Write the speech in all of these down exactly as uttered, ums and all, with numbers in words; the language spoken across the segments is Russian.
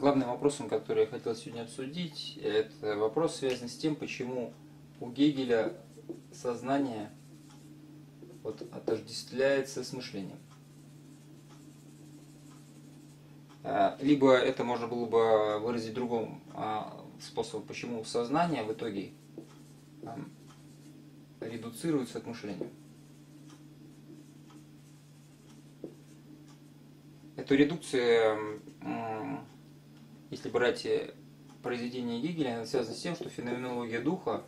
Главным вопросом, который я хотел сегодня обсудить, это вопрос, связанный с тем, почему у Гегеля сознание вот, отождествляется с мышлением. Либо это можно было бы выразить другим способом, почему сознание в итоге редуцируется от мышления. Эту редукцию, если брать произведение Гегеля, она связана с тем, что феноменология духа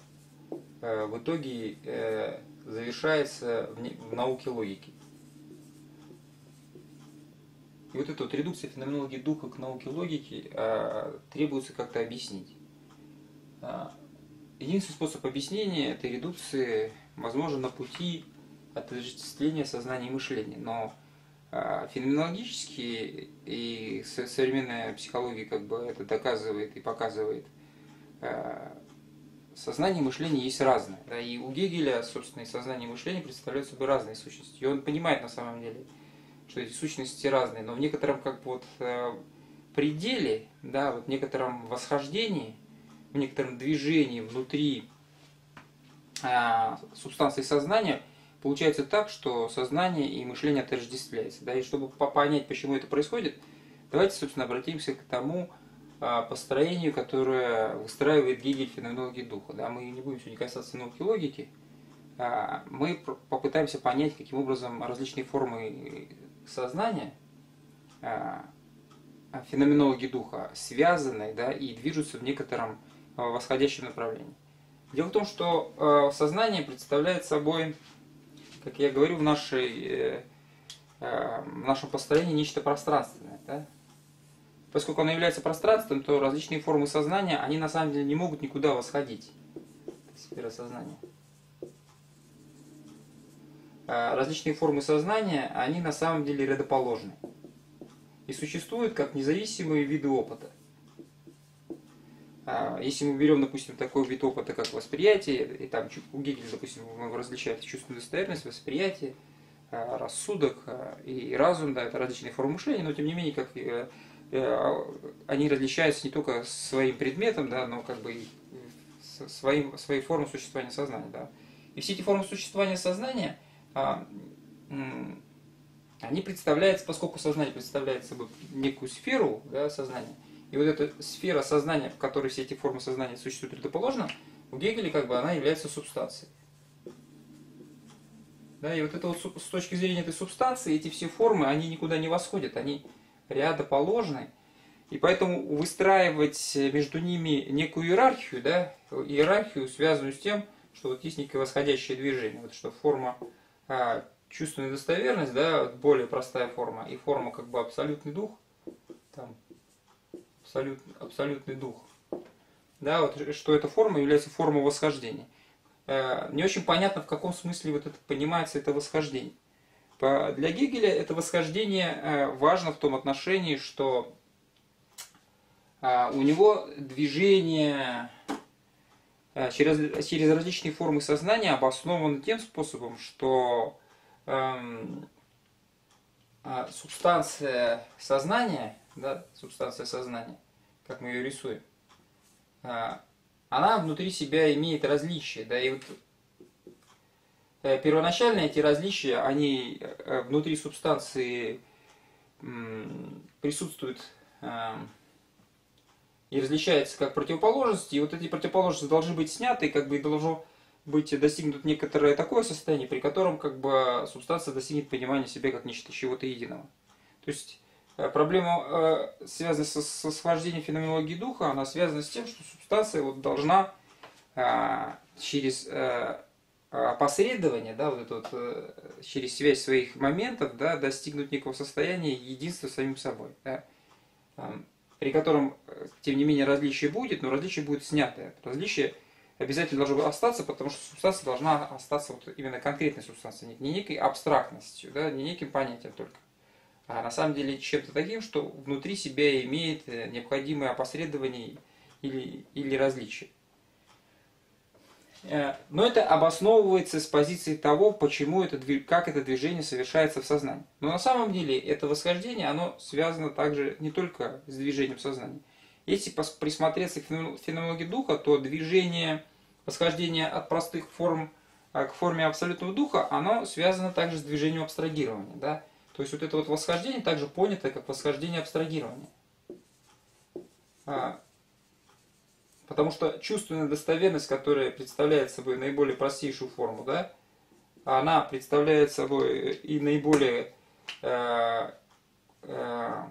в итоге завершается в науке логики. И вот эта вот редукция феноменологии духа к науке логики а, требуется как-то объяснить. А, единственный способ объяснения этой редукции возможен на пути отождествления сознания и мышления. Но а, феноменологически и современная психология как бы это доказывает и показывает, а, сознание и мышление есть разное. Да, и у Гегеля, собственно, и сознание и мышление представляют собой разные сущности. И он понимает на самом деле, что эти сущности разные, но в некотором как бы вот э, пределе, да, вот в некотором восхождении, в некотором движении внутри э, субстанции сознания получается так, что сознание и мышление отождествляются. Да, и чтобы понять, почему это происходит, давайте, собственно, обратимся к тому э, построению, которое выстраивает Гегель феноменологии духа. Да, мы не будем сегодня касаться науки логики, э, мы попытаемся понять, каким образом различные формы сознания, феноменологии духа связаны, да, и движутся в некотором восходящем направлении. Дело в том, что сознание представляет собой, как я говорю, в, нашей, в нашем построении нечто пространственное. Да? Поскольку оно является пространством, то различные формы сознания, они на самом деле не могут никуда восходить. Сфера сознания. Различные формы сознания, они на самом деле рядоположны и существуют как независимые виды опыта. Если мы берем, допустим, такой вид опыта, как восприятие, и там у Гегеля, допустим, различают чувственную достоверность, восприятие, рассудок и разум, да, это различные формы мышления, но тем не менее, как они различаются не только своим предметом, да, но как бы и своим, своей формой существования сознания. Да. И все эти формы существования сознания, они представляются, поскольку сознание представляет собой некую сферу, да, сознания, и вот эта сфера сознания, в которой все эти формы сознания существуют предположено, у Гегеля как бы она является субстанцией. Да, и вот это вот с точки зрения этой субстанции, эти все формы, они никуда не восходят, они рядоположны, и поэтому выстраивать между ними некую иерархию, да, иерархию, связанную с тем, что вот есть некое восходящее движение, вот что форма А, чувственная достоверность, да, более простая форма, и форма как бы абсолютный дух, там, абсолют, абсолютный дух, да, вот, что эта форма является формой восхождения. А, не очень понятно, в каком смысле вот это понимается, это восхождение. По, для Гегеля это восхождение а, важно в том отношении, что а, у него движение Через, через различные формы сознания обоснованы тем способом, что эм, э, субстанция сознания, да, субстанция сознания, как мы ее рисуем, э, она внутри себя имеет различия. Да, и вот, э, первоначально эти различия, они э, внутри субстанции э, присутствуют. Э, И различается как противоположности, и вот эти противоположности должны быть сняты, и как бы должно быть достигнуто некоторое такое состояние, при котором как бы субстанция достигнет понимания себя как нечто чего-то единого. То есть проблема, связанная со, со схождением феноменологии духа, она связана с тем, что субстанция вот должна через опосредование, да, вот это вот, через связь своих моментов, да, достигнуть некого состояния единства с самим собой. Да, при котором, тем не менее, различие будет, но различие будет снятое. Различие обязательно должно остаться, потому что субстанция должна остаться вот именно конкретной субстанцией, не некой абстрактностью, да, не неким понятием только, а на самом деле чем-то таким, что внутри себя имеет необходимое опосредование или, или различие. Но это обосновывается с позиции того, почему это, как это движение совершается в сознании. Но на самом деле это восхождение, оно связано также не только с движением сознания. Если присмотреться к феноменологии духа, то движение восхождения от простых форм к форме абсолютного духа, оно связано также с движением абстрагирования. Да? То есть вот это вот восхождение также понято как восхождение абстрагирования. Потому что чувственная достоверность, которая представляет собой наиболее простейшую форму, да, она представляет собой и наиболее э, э,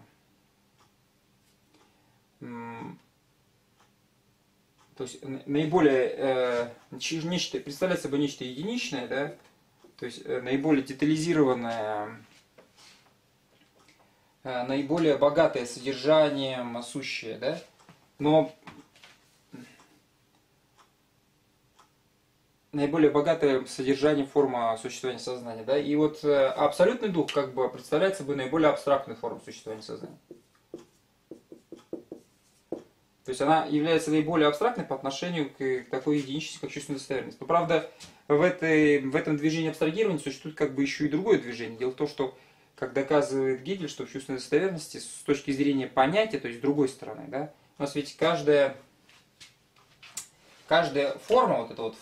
то есть наиболее э, нечто, представляет собой нечто единичное, да, то есть наиболее детализированное, э, наиболее богатое содержанием сущее, да, но наиболее богатое содержание, форма существования сознания. Да? И вот э, абсолютный дух как бы представляет собой наиболее абстрактную форму существования сознания. То есть она является наиболее абстрактной по отношению к, к такой единичности, как чувственная достоверность. Но правда, в, этой, в этом движении абстрагирования существует как бы еще и другое движение. Дело в том, что, как доказывает Гегель, что в чувственной достоверности с точки зрения понятия, то есть с другой стороны, да, у нас ведь каждая, каждая форма, вот эта вот,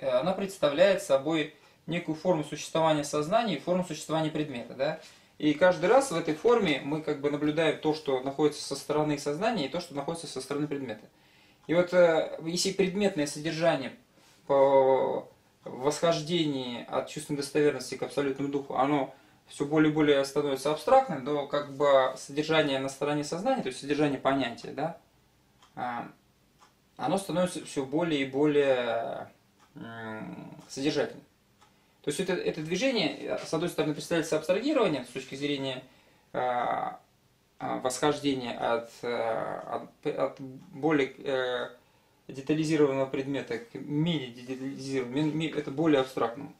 она представляет собой некую форму существования сознания и форму существования предмета. Да? И каждый раз в этой форме мы как бы наблюдаем то, что находится со стороны сознания, и то, что находится со стороны предмета. И вот если предметное содержание по восхождении от чувственной достоверности к абсолютному духу, оно все более и более становится абстрактным, но как бы содержание на стороне сознания, то есть содержание понятия, да, оно становится все более и более содержательным. То есть это, это движение, с одной стороны, представляется абстрагированием с точки зрения э, восхождения от, от, от более э, детализированного предмета к менее детализированному, это более абстрактному.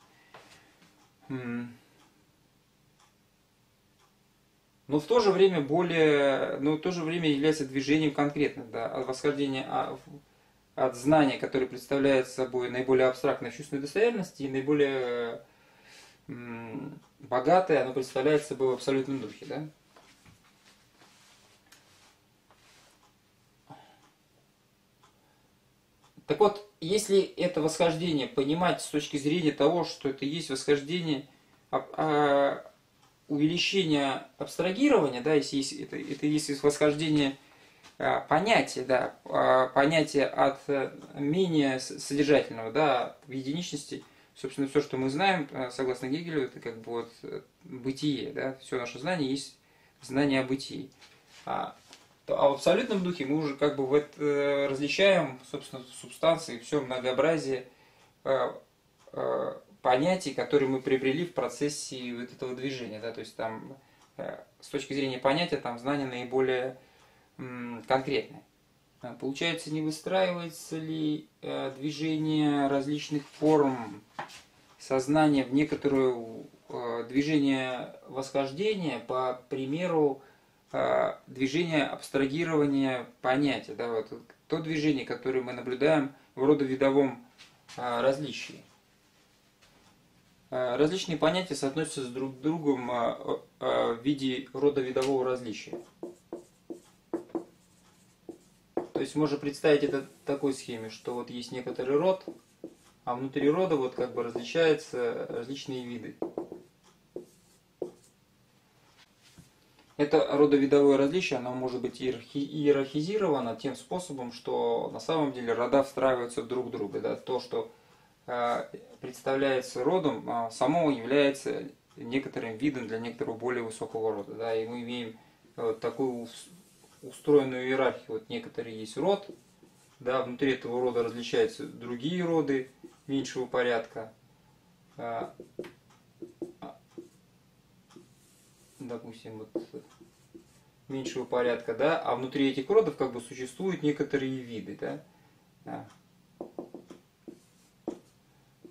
Но в то же время более, но в то же время является движением конкретным, да, от восхождения от знания, которое представляет собой наиболее абстрактное чувственной достоверности, и наиболее м, богатое, оно представляет собой в абсолютном духе, да? Так вот, если это восхождение понимать с точки зрения того, что это есть восхождение а, а, увеличение абстрагирования, да, если есть, это, это есть восхождение э, понятия, да, э, понятия от э, менее содержательного, да, в единичности. Собственно, все, что мы знаем, э, согласно Гегелю, это как бы вот бытие, да, все наше знание есть знание о бытии. А, то, а в абсолютном духе мы уже как бы в это, э, различаем, собственно, субстанции, все многообразие э, э, понятий, которые мы приобрели в процессе вот этого движения, да, то есть там с точки зрения понятия там знание наиболее конкретное. Получается, не выстраивается ли движение различных форм сознания в некоторое движение восхождения по примеру движения абстрагирования понятия, да, вот то движение, которое мы наблюдаем в родовидовом различии. Различные понятия соотносятся с друг с другом в виде родовидового различия. То есть можно представить это в такой схеме, что вот есть некоторый род, а внутри рода вот как бы различаются различные виды. Это родовидовое различие, оно может быть иерархизировано тем способом, что на самом деле рода встраиваются друг в друга. Да? То, что представляется родом, само является некоторым видом для некоторого более высокого рода. Да? И мы имеем вот такую устроенную иерархию. Вот некоторые есть род, да, внутри этого рода различаются другие роды меньшего порядка. Допустим, вот меньшего порядка, да, а внутри этих родов как бы существуют некоторые виды. Да?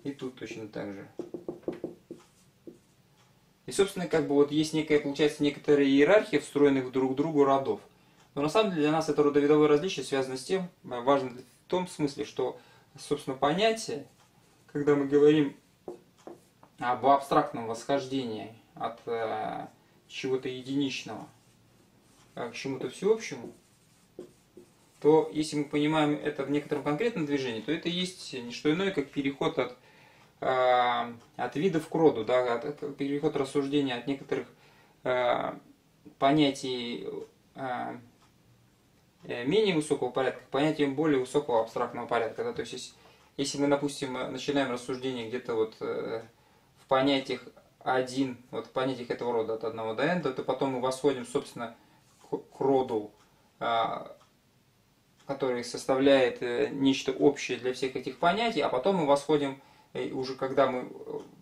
И тут точно так же. И, собственно, как бы вот есть некая, получается, некоторая иерархия встроенных друг к другу родов. Но на самом деле для нас это родовидовое различие связано с тем, важно в том смысле, что, собственно, понятие, когда мы говорим об абстрактном восхождении от э, чего-то единичного к чему-то всеобщему, то если мы понимаем это в некотором конкретном движении, то это есть не что иное, как переход от, э, от видов к роду, да, от, от, переход рассуждения от некоторых э, понятий э, менее высокого порядка к понятиям более высокого абстрактного порядка. Да? То есть, если, если мы, допустим, начинаем рассуждение где-то вот э, в понятиях один, вот в понятиях этого рода от одного до n, то потом мы восходим, собственно, к, к роду, э, который составляет нечто общее для всех этих понятий, а потом мы восходим, уже когда мы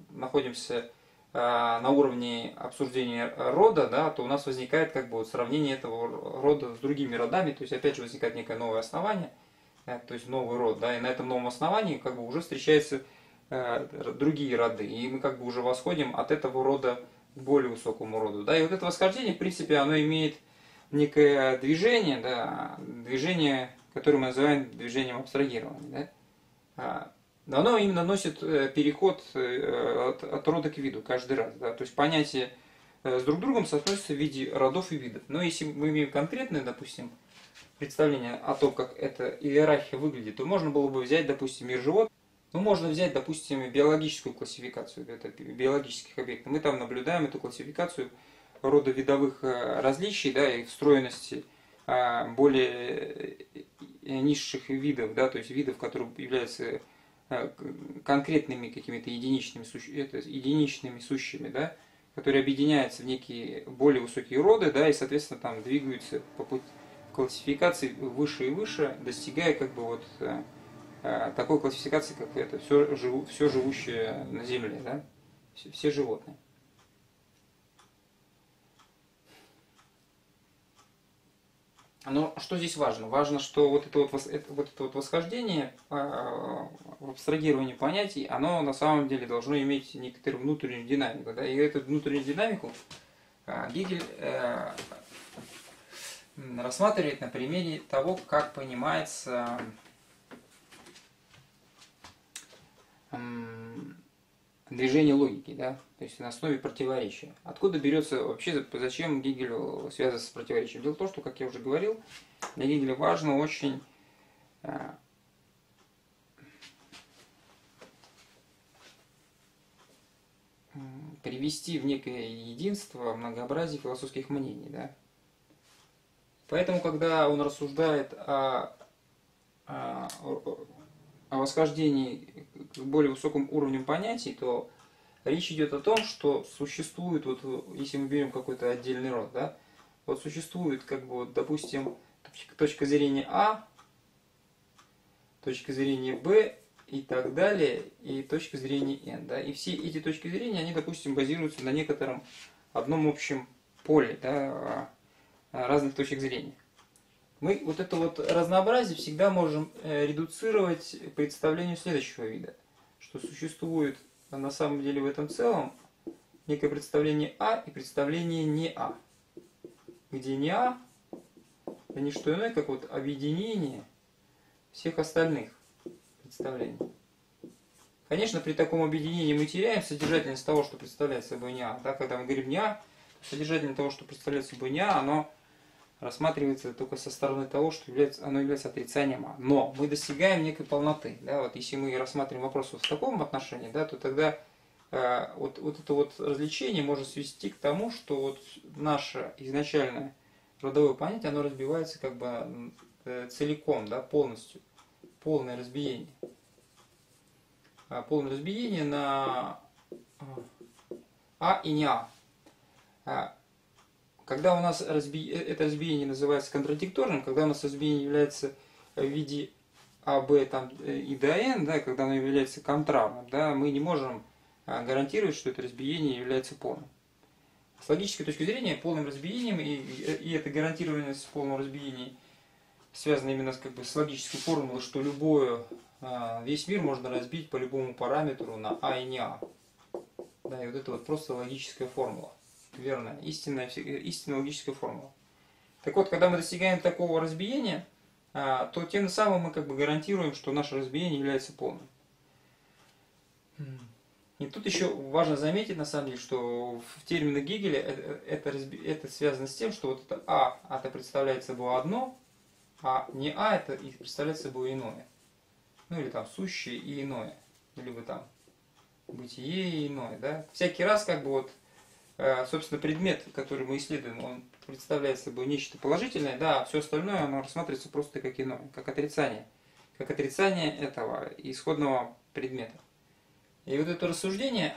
находимся на уровне обсуждения рода, да, то у нас возникает как бы вот сравнение этого рода с другими родами, то есть опять же возникает некое новое основание, то есть новый род, да, и на этом новом основании как бы уже встречаются другие роды, и мы как бы уже восходим от этого рода к более высокому роду, да, и вот это восхождение, в принципе, оно имеет некое движение, да, движение, которое мы называем движением абстрагирования, да, оно именно носит переход от, от рода к виду каждый раз, да, то есть понятия с друг другом соотносятся в виде родов и видов. Но если мы имеем конкретное, допустим, представление о том, как эта иерархия выглядит, то можно было бы взять, допустим, мир животных, ну, можно взять, допустим, биологическую классификацию это, биологических объектов. Мы там наблюдаем эту классификацию рода видовых различий, да, и встроенности а, более низших видов, да, то есть видов, которые являются конкретными какими-то единичными, это, единичными сущими, да, которые объединяются в некие более высокие роды, да, и, соответственно, там двигаются по пути классификации выше и выше, достигая как бы вот а, такой классификации, как это, все, жив, все живущее на Земле, да, все, все животные. Но что здесь важно? Важно, что вот это вот, это, вот, это вот восхождение в э, абстрагировании понятий, оно на самом деле должно иметь некоторую внутреннюю динамику. Да? И эту внутреннюю динамику э, Гегель э, рассматривает на примере того, как понимается э, э, движение логики, да? То есть на основе противоречия. Откуда берется вообще, зачем Гегелю связываться с противоречием? Дело в том, что, как я уже говорил, для Гегеля важно очень э, привести в некое единство многообразие философских мнений. Да? Поэтому, когда он рассуждает о, о, о восхождении к более высокому уровню понятий, то речь идет о том, что существует, вот, если мы берем какой-то отдельный род, да, вот существует, как бы, вот, допустим, точка зрения А, точка зрения Б и так далее, и точка зрения Н. Да, и все эти точки зрения, они, допустим, базируются на некотором одном общем поле, да, разных точек зрения. Мы вот это вот разнообразие всегда можем редуцировать представлению следующего вида, что существует на самом деле в этом целом некое представление А и представление не А, где не А это не что иное, как вот объединение всех остальных представлений. Конечно, при таком объединении мы теряем содержательность того, что представляет собой не А. Да, когда мы говорим не А, то содержательность того, что представляет собой не А, оно рассматривается только со стороны того, что является, оно является отрицанием А. Но мы достигаем некой полноты. Да? Вот если мы рассматриваем вопрос в таком отношении, да, то тогда э, вот, вот это вот развлечение может свести к тому, что вот наше изначальное родовое понятие, оно разбивается как бы э, целиком, да, полностью. Полное разбиение. А, полное разбиение на А и не А. А Когда у нас разби... это разбиение называется контрадикторным, когда у нас разбиение является в виде А, Б там, и до Н, да, когда оно является контравным, да, мы не можем гарантировать, что это разбиение является полным. С логической точки зрения, полным разбиением, и, и это гарантированность полного разбиения связано именно с, как бы, с логической формулой, что любое, весь мир можно разбить по любому параметру на А и не А. Да, и вот это вот просто логическая формула. Верно, истинная, истинная логическая формула. Так вот, когда мы достигаем такого разбиения, то тем самым мы как бы гарантируем, что наше разбиение является полным. И тут еще важно заметить, на самом деле, что в терминах Гегеля это, это, это связано с тем, что вот это А, А это представляет собой одно, а не А это представляет собой иное. Ну или там сущее и иное, либо там бытие и иное. Да? Всякий раз как бы вот, собственно, предмет, который мы исследуем, он представляет собой нечто положительное, да, а все остальное оно рассматривается просто как иное, как отрицание. Как отрицание этого исходного предмета. И вот это рассуждение,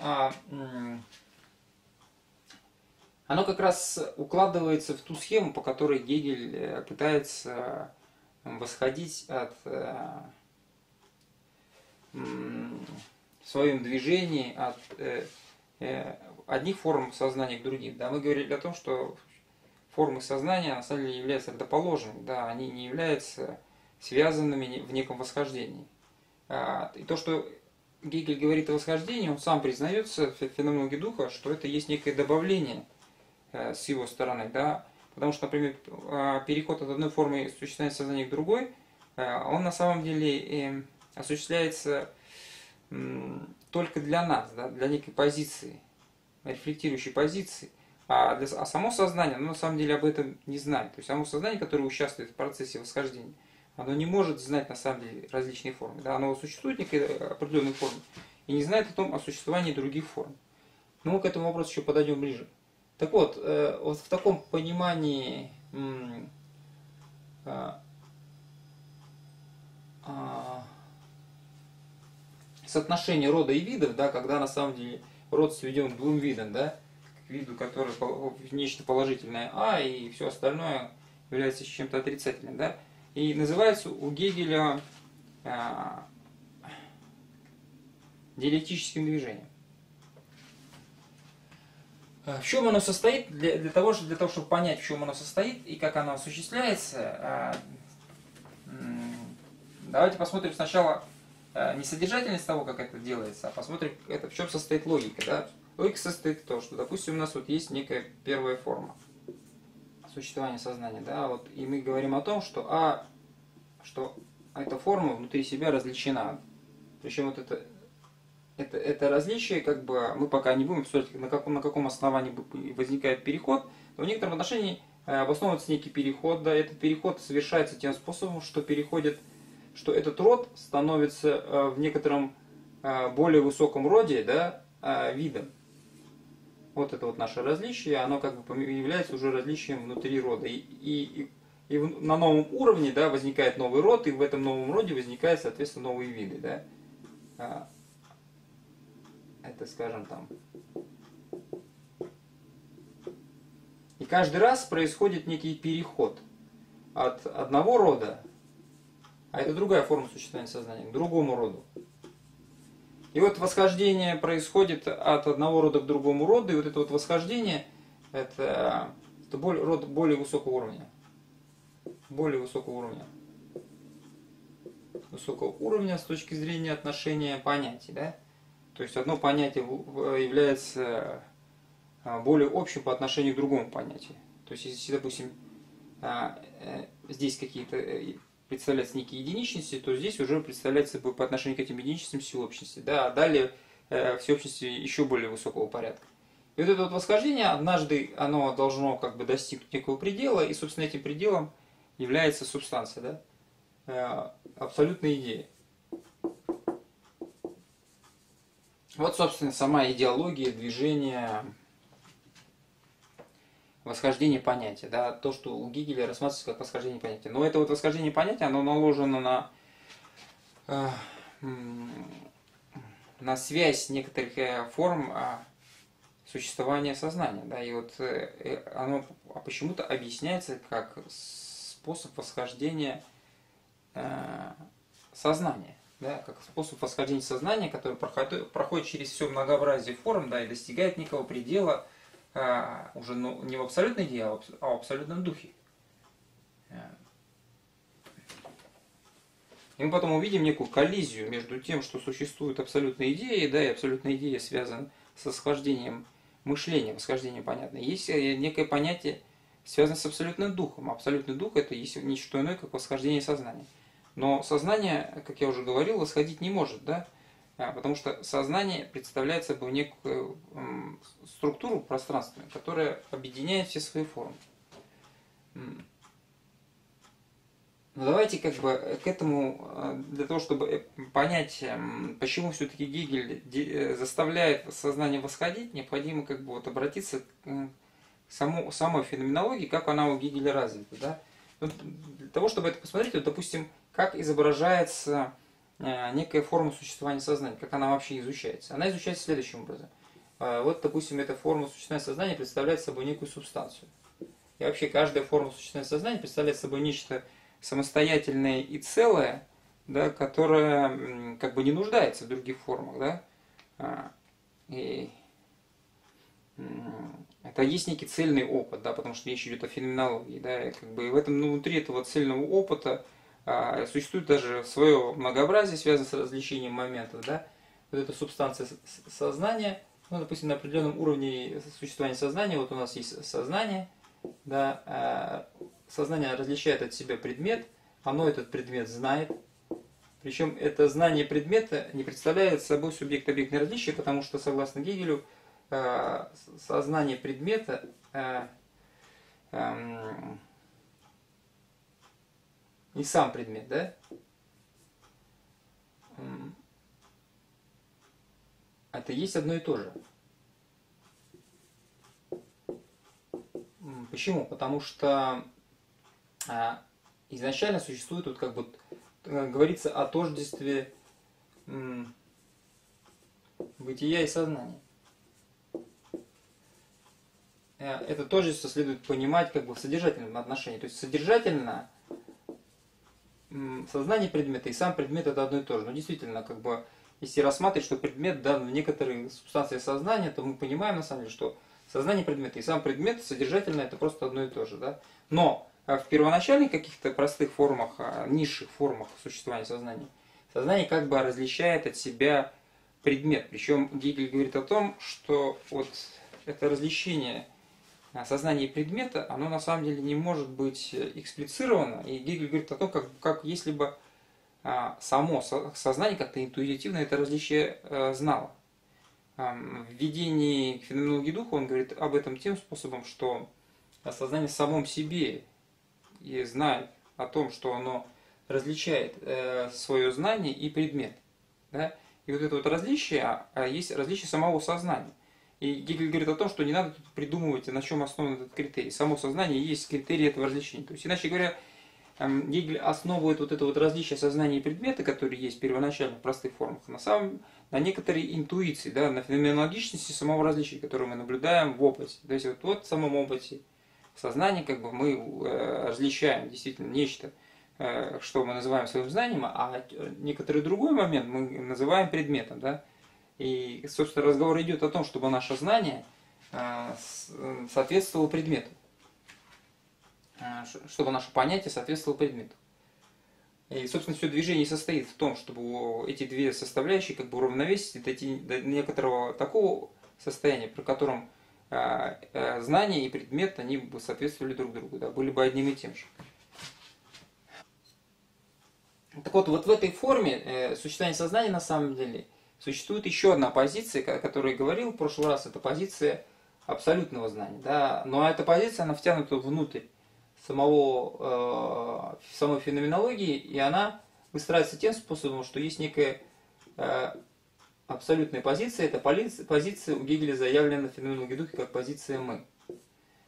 оно как раз укладывается в ту схему, по которой Гегель пытается восходить от, в своем движении от одних форм сознания к другим. Да, мы говорили о том, что формы сознания на самом деле являются родоположными, да, они не являются связанными в неком восхождении. И то, что Гегель говорит о восхождении, он сам признается в феноменологии духа, что это есть некое добавление с его стороны. Да? Потому что, например, переход от одной формы существования сознания к другой, он на самом деле осуществляется только для нас, да? Для некой позиции, рефлектирующей позиции. А, для, а само сознание, оно на самом деле об этом не знает. То есть само сознание, которое участвует в процессе восхождения, оно не может знать на самом деле различные формы. Да? Оно существует в некой определенной форме и не знает о том о существовании других форм. Но мы к этому вопросу еще подойдем ближе. Так вот, э, вот в таком понимании э, э, соотношения рода и видов, да, когда на самом деле род сведен к двум видам, да, к виду, который нечто положительное А, и все остальное является чем-то отрицательным. Да? И называется у Гегеля э, диалектическим движением. В чем оно состоит? Для, для, того, для того, чтобы понять, в чем оно состоит и как оно осуществляется, э, давайте посмотрим сначала э, не содержательность того, как это делается, а посмотрим, это, в чем состоит логика. Да? Логика состоит в том, что, допустим, у нас вот есть некая первая форма существования сознания, да, вот, и мы говорим о том, что а, что эта форма внутри себя различена, причем вот это, это, это различие, как бы мы пока не будем обсуждать, на каком, на каком основании возникает переход, но в некотором отношении э, обосновывается некий переход, да, этот переход совершается тем способом, что переходит, что этот род становится э, в некотором э, более высоком роде, да, э, видом. Вот это вот наше различие, оно как бы является уже различием внутри рода. И, и, и на новом уровне, да, возникает новый род, и в этом новом роде возникают, соответственно, новые виды. Да. Это, скажем, там. И каждый раз происходит некий переход от одного рода, а это другая форма существования сознания, к другому роду. И вот восхождение происходит от одного рода к другому роду, и вот это вот восхождение – это род более высокого уровня. Более высокого уровня. Высокого уровня с точки зрения отношения понятий. Да? То есть одно понятие является более общим по отношению к другому понятию. То есть если, допустим, здесь какие-то представляются некие единичности, то здесь уже представляет собой по отношению к этим единичностям всеобщности, да, а далее э, всеобщности еще более высокого порядка. И вот это вот восхождение, однажды оно должно как бы достигнуть некого предела, и, собственно, этим пределом является субстанция, да, э, абсолютная идея. Вот, собственно, сама идеология движения восхождение понятия, да, то, что у Гегеля рассматривается как восхождение понятия. Но это вот восхождение понятия, оно наложено на, э, на связь некоторых форм существования сознания, да, и вот оно почему-то объясняется как способ восхождения э, сознания, да, как способ восхождения сознания, который проходит, проходит через все многообразие форм, да, и достигает некого предела, уже ну, не в абсолютной идее, а в абсолютном духе. И мы потом увидим некую коллизию между тем, что существует абсолютная идея, да, и абсолютная идея связана с восхождением мышления, восхождением понятно. Есть некое понятие, связано с абсолютным духом. Абсолютный дух – это есть ничто иное, как восхождение сознания. Но сознание, как я уже говорил, восходить не может, да? Потому что сознание представляет собой некую структуру пространственную, которая объединяет все свои формы. Но давайте как бы к этому, для того, чтобы понять, почему все-таки Гегель заставляет сознание восходить, необходимо как бы вот обратиться к самой, самой феноменологии, как она у Гегеля развита. Да? Вот для того, чтобы это посмотреть, вот, допустим, как изображается некая форма существования сознания, как она вообще изучается. Она изучается следующим образом. Вот, допустим, эта форма существования сознания представляет собой некую субстанцию. И вообще каждая форма существования сознания представляет собой нечто самостоятельное и целое, да, которое как бы не нуждается в других формах. Да? И это есть некий цельный опыт, да, потому что речь идет о феноменологии. Да, и как бы в этом, ну, внутри этого цельного опыта существует даже свое многообразие, связанное с различением моментов. Да? Вот эта субстанция сознания, ну, допустим, на определенном уровне существования сознания, вот у нас есть сознание, да, сознание различает от себя предмет, оно этот предмет знает, причем это знание предмета не представляет собой субъект-объектное различие, потому что, согласно Гегелю, сознание предмета и сам предмет, да? Это есть одно и то же. Почему? Потому что изначально существует, вот как бы говорится, о тождестве бытия и сознания. Это тождество следует понимать как бы в содержательном отношении. То есть содержательно сознание предмета и сам предмет это одно и то же. Но действительно, как бы, если рассматривать, что предмет дан в некоторые субстанции сознания, то мы понимаем на самом деле, что сознание предмета и сам предмет содержательно это просто одно и то же. Да? Но в первоначальных каких-то простых формах, низших формах существования сознания, сознание как бы различает от себя предмет. Причем Гегель говорит о том, что вот это различение сознания и предмета, оно на самом деле не может быть эксплицировано. И Гегель говорит о том, как, как если бы само сознание как-то интуитивно это различие знало. В введении к феноменологии духа он говорит об этом тем способом, что сознание в самом себе и знает о том, что оно различает свое знание и предмет. Да? И вот это вот различие, есть различие самого сознания. И Гегель говорит о том, что не надо тут придумывать, на чем основан этот критерий. Само сознание есть критерий этого различия. То есть, иначе говоря, Гегель основывает вот это вот различие сознания и предмета, которые есть первоначально в простых формах, на самом, на некоторой интуиции, да, на феноменологичности самого различия, которое мы наблюдаем в опыте. То есть вот, вот в самом опыте сознания как бы мы э, различаем действительно нечто, э, что мы называем своим знанием, а некоторый другой момент мы называем предметом. Да? И, собственно, разговор идет о том, чтобы наше знание э, соответствовало предмету. Чтобы наше понятие соответствовало предмету. И, собственно, все движение состоит в том, чтобы эти две составляющие как бы уравновесить дойти до некоторого такого состояния, при котором э, э, знание и предмет они бы соответствовали друг другу, да, были бы одним и тем же. Так вот, вот в этой форме э, существования сознания на самом деле существует еще одна позиция, о которой я говорил в прошлый раз, это позиция абсолютного знания. Да, но эта позиция, она втянута внутрь самого, э, самой феноменологии, и она выстраивается тем способом, что есть некая э, абсолютная позиция, это позиция у Гегеля заявлена в феноменологии духа как позиция «мы».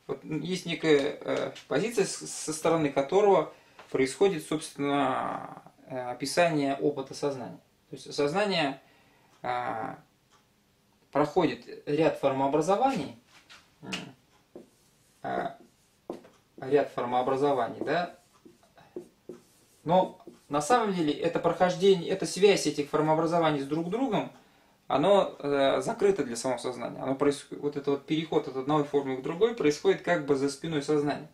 Вот есть некая э, позиция, со стороны которого происходит, собственно, описание опыта сознания. То есть сознание э, проходит ряд формообразований, э, ряд формообразований, да, но на самом деле это прохождение, эта связь этих формообразований с друг другом, оно э, закрыто для самого сознания. Оно происходит, вот этот вот переход от одной формы к другой происходит как бы за спиной сознания.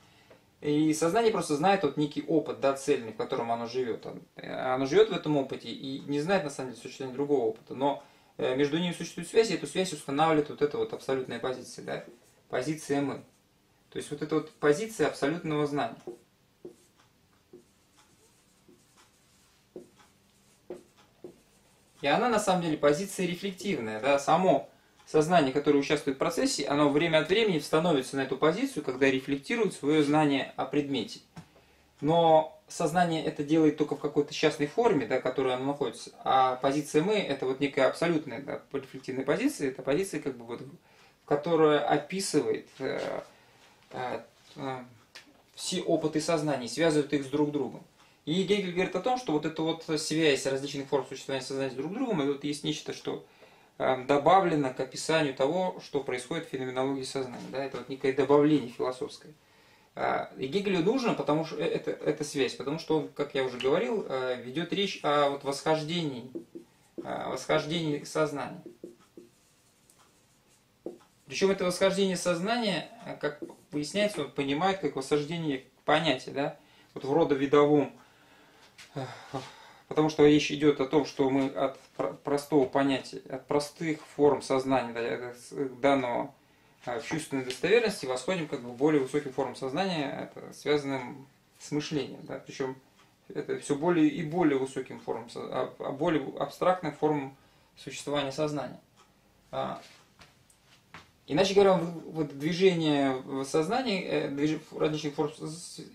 И сознание просто знает вот некий опыт, да, цельный, в котором оно живет. Оно живет в этом опыте и не знает на самом деле существования другого опыта, но э, между ними существует связь, и эту связь устанавливает вот эта вот абсолютная позиция, да, позиция «мы». То есть вот эта вот позиция абсолютного знания. И она на самом деле позиция рефлективная. Да? Само сознание, которое участвует в процессе, оно время от времени становится на эту позицию, когда рефлектирует свое знание о предмете. Но сознание это делает только в какой-то частной форме, да, в которой оно находится. А позиция «мы» — это вот некая абсолютная, да, рефлективная позиция. Это позиция, как бы вот, которая описывает э, э, э, все опыты сознания, связывает их с друг другом. И Гегель говорит о том, что вот эта вот связь различных форм существования сознания с друг другом, это вот есть нечто, что э, добавлено к описанию того, что происходит в феноменологии сознания. Да? Это вот некое добавление философское. Э, и Гегелю нужно, потому что это, это связь, потому что он, как я уже говорил, э, ведет речь о вот, восхождении, э, восхождении сознания. Причем это восхождение сознания, как выясняется, он понимает как восхождение понятия, да? Вот в родовидовом. Потому что речь идет о том, что мы от простого понятия, от простых форм сознания, данного в чувственной достоверности, восходим как бы к более высоким формам сознания, это связанным с мышлением. Да? Причем это все более и более высоким формам, а более абстрактным формам существования сознания. Иначе говоря, вот движение сознания, движ... различных форм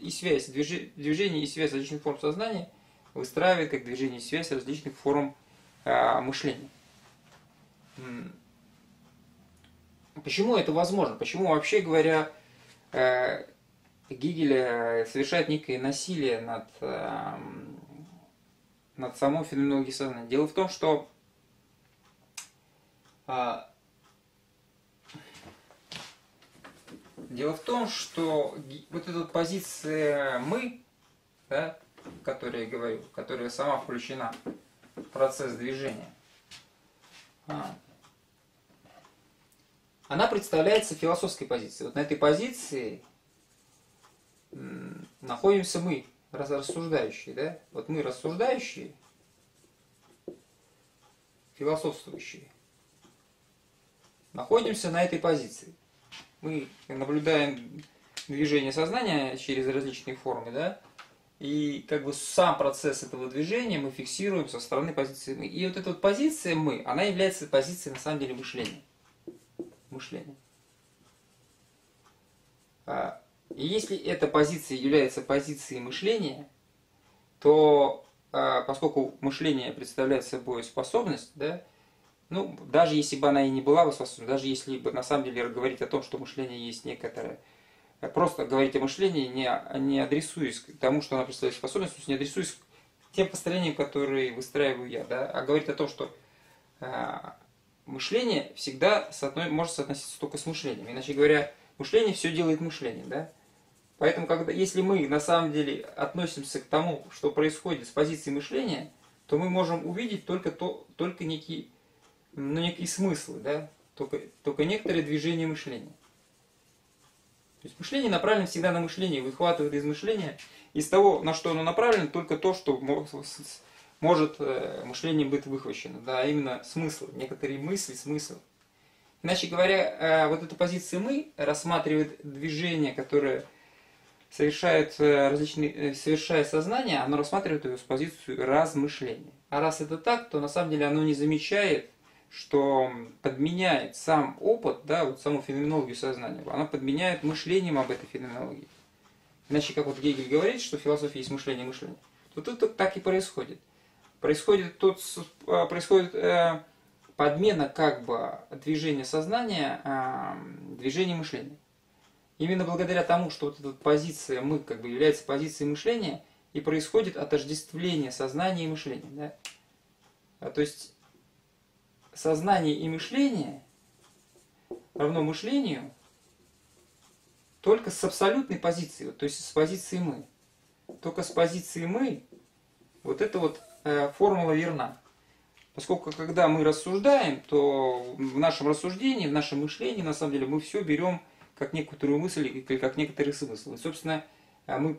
и связь, движ... движение и связь различных форм сознания выстраивает как движение и связь различных форм э, мышления. Почему это возможно? Почему, вообще говоря, э, Гегель совершает некое насилие над, э, над самой феноменологией сознания? Дело в том, что э, Дело в том, что вот эта позиция «мы», да, о которой я говорю, которая сама включена в процесс движения, она представляется философской позицией. Вот на этой позиции находимся мы, рассуждающие. Да? Вот мы рассуждающие, философствующие, находимся на этой позиции. Мы наблюдаем движение сознания через различные формы, да, и как бы сам процесс этого движения мы фиксируем со стороны позиции «мы». И вот эта вот позиция «мы», она является позицией, на самом деле, мышления. Мышления. И если эта позиция является позицией мышления, то поскольку мышление представляет собой способность, да, ну, даже если бы она и не была бы способна, даже если бы на самом деле говорить о том, что мышление есть некоторое, просто говорить о мышлении, не, не адресуясь к тому, что она представляет способность, то есть не адресуясь к тем построениям, которые выстраиваю я, да, а говорить о том, что э, мышление всегда с одной, может соотноситься только с мышлением. Иначе говоря, мышление все делает мышление, да. Поэтому, когда, если мы на самом деле относимся к тому, что происходит с позиции мышления, то мы можем увидеть только, то, только некие... но некие смыслы, да? только, только некоторые движения мышления. То есть мышление направлено всегда на мышление, выхватывает из мышления, из того, на что оно направлено, только то, что может мышление быть выхвачено, да? А именно смысл, некоторые мысли, смысл. Иначе говоря, вот эта позиция «мы» рассматривает движение, которое совершает, различные, совершает сознание, оно рассматривает его с позиции размышления. А раз это так, то на самом деле оно не замечает, что подменяет сам опыт, да, вот саму феноменологию сознания, она подменяет мышлением об этой феноменологии. Иначе, как вот Гегель говорит, что философия есть мышление, мышление, то тут так и происходит. Происходит, тот, происходит э, подмена как бы движения сознания, э, движения мышления. Именно благодаря тому, что вот эта позиция «мы» как бы является позицией мышления, и происходит отождествление сознания и мышления. Да? А, то есть сознание и мышление равно мышлению только с абсолютной позиции, то есть с позиции «мы». Только с позиции «мы» вот эта вот э, формула верна. Поскольку когда мы рассуждаем, то в нашем рассуждении, в нашем мышлении, на самом деле, мы все берем как некоторую мысль или как некоторый смысл. И, собственно, мы,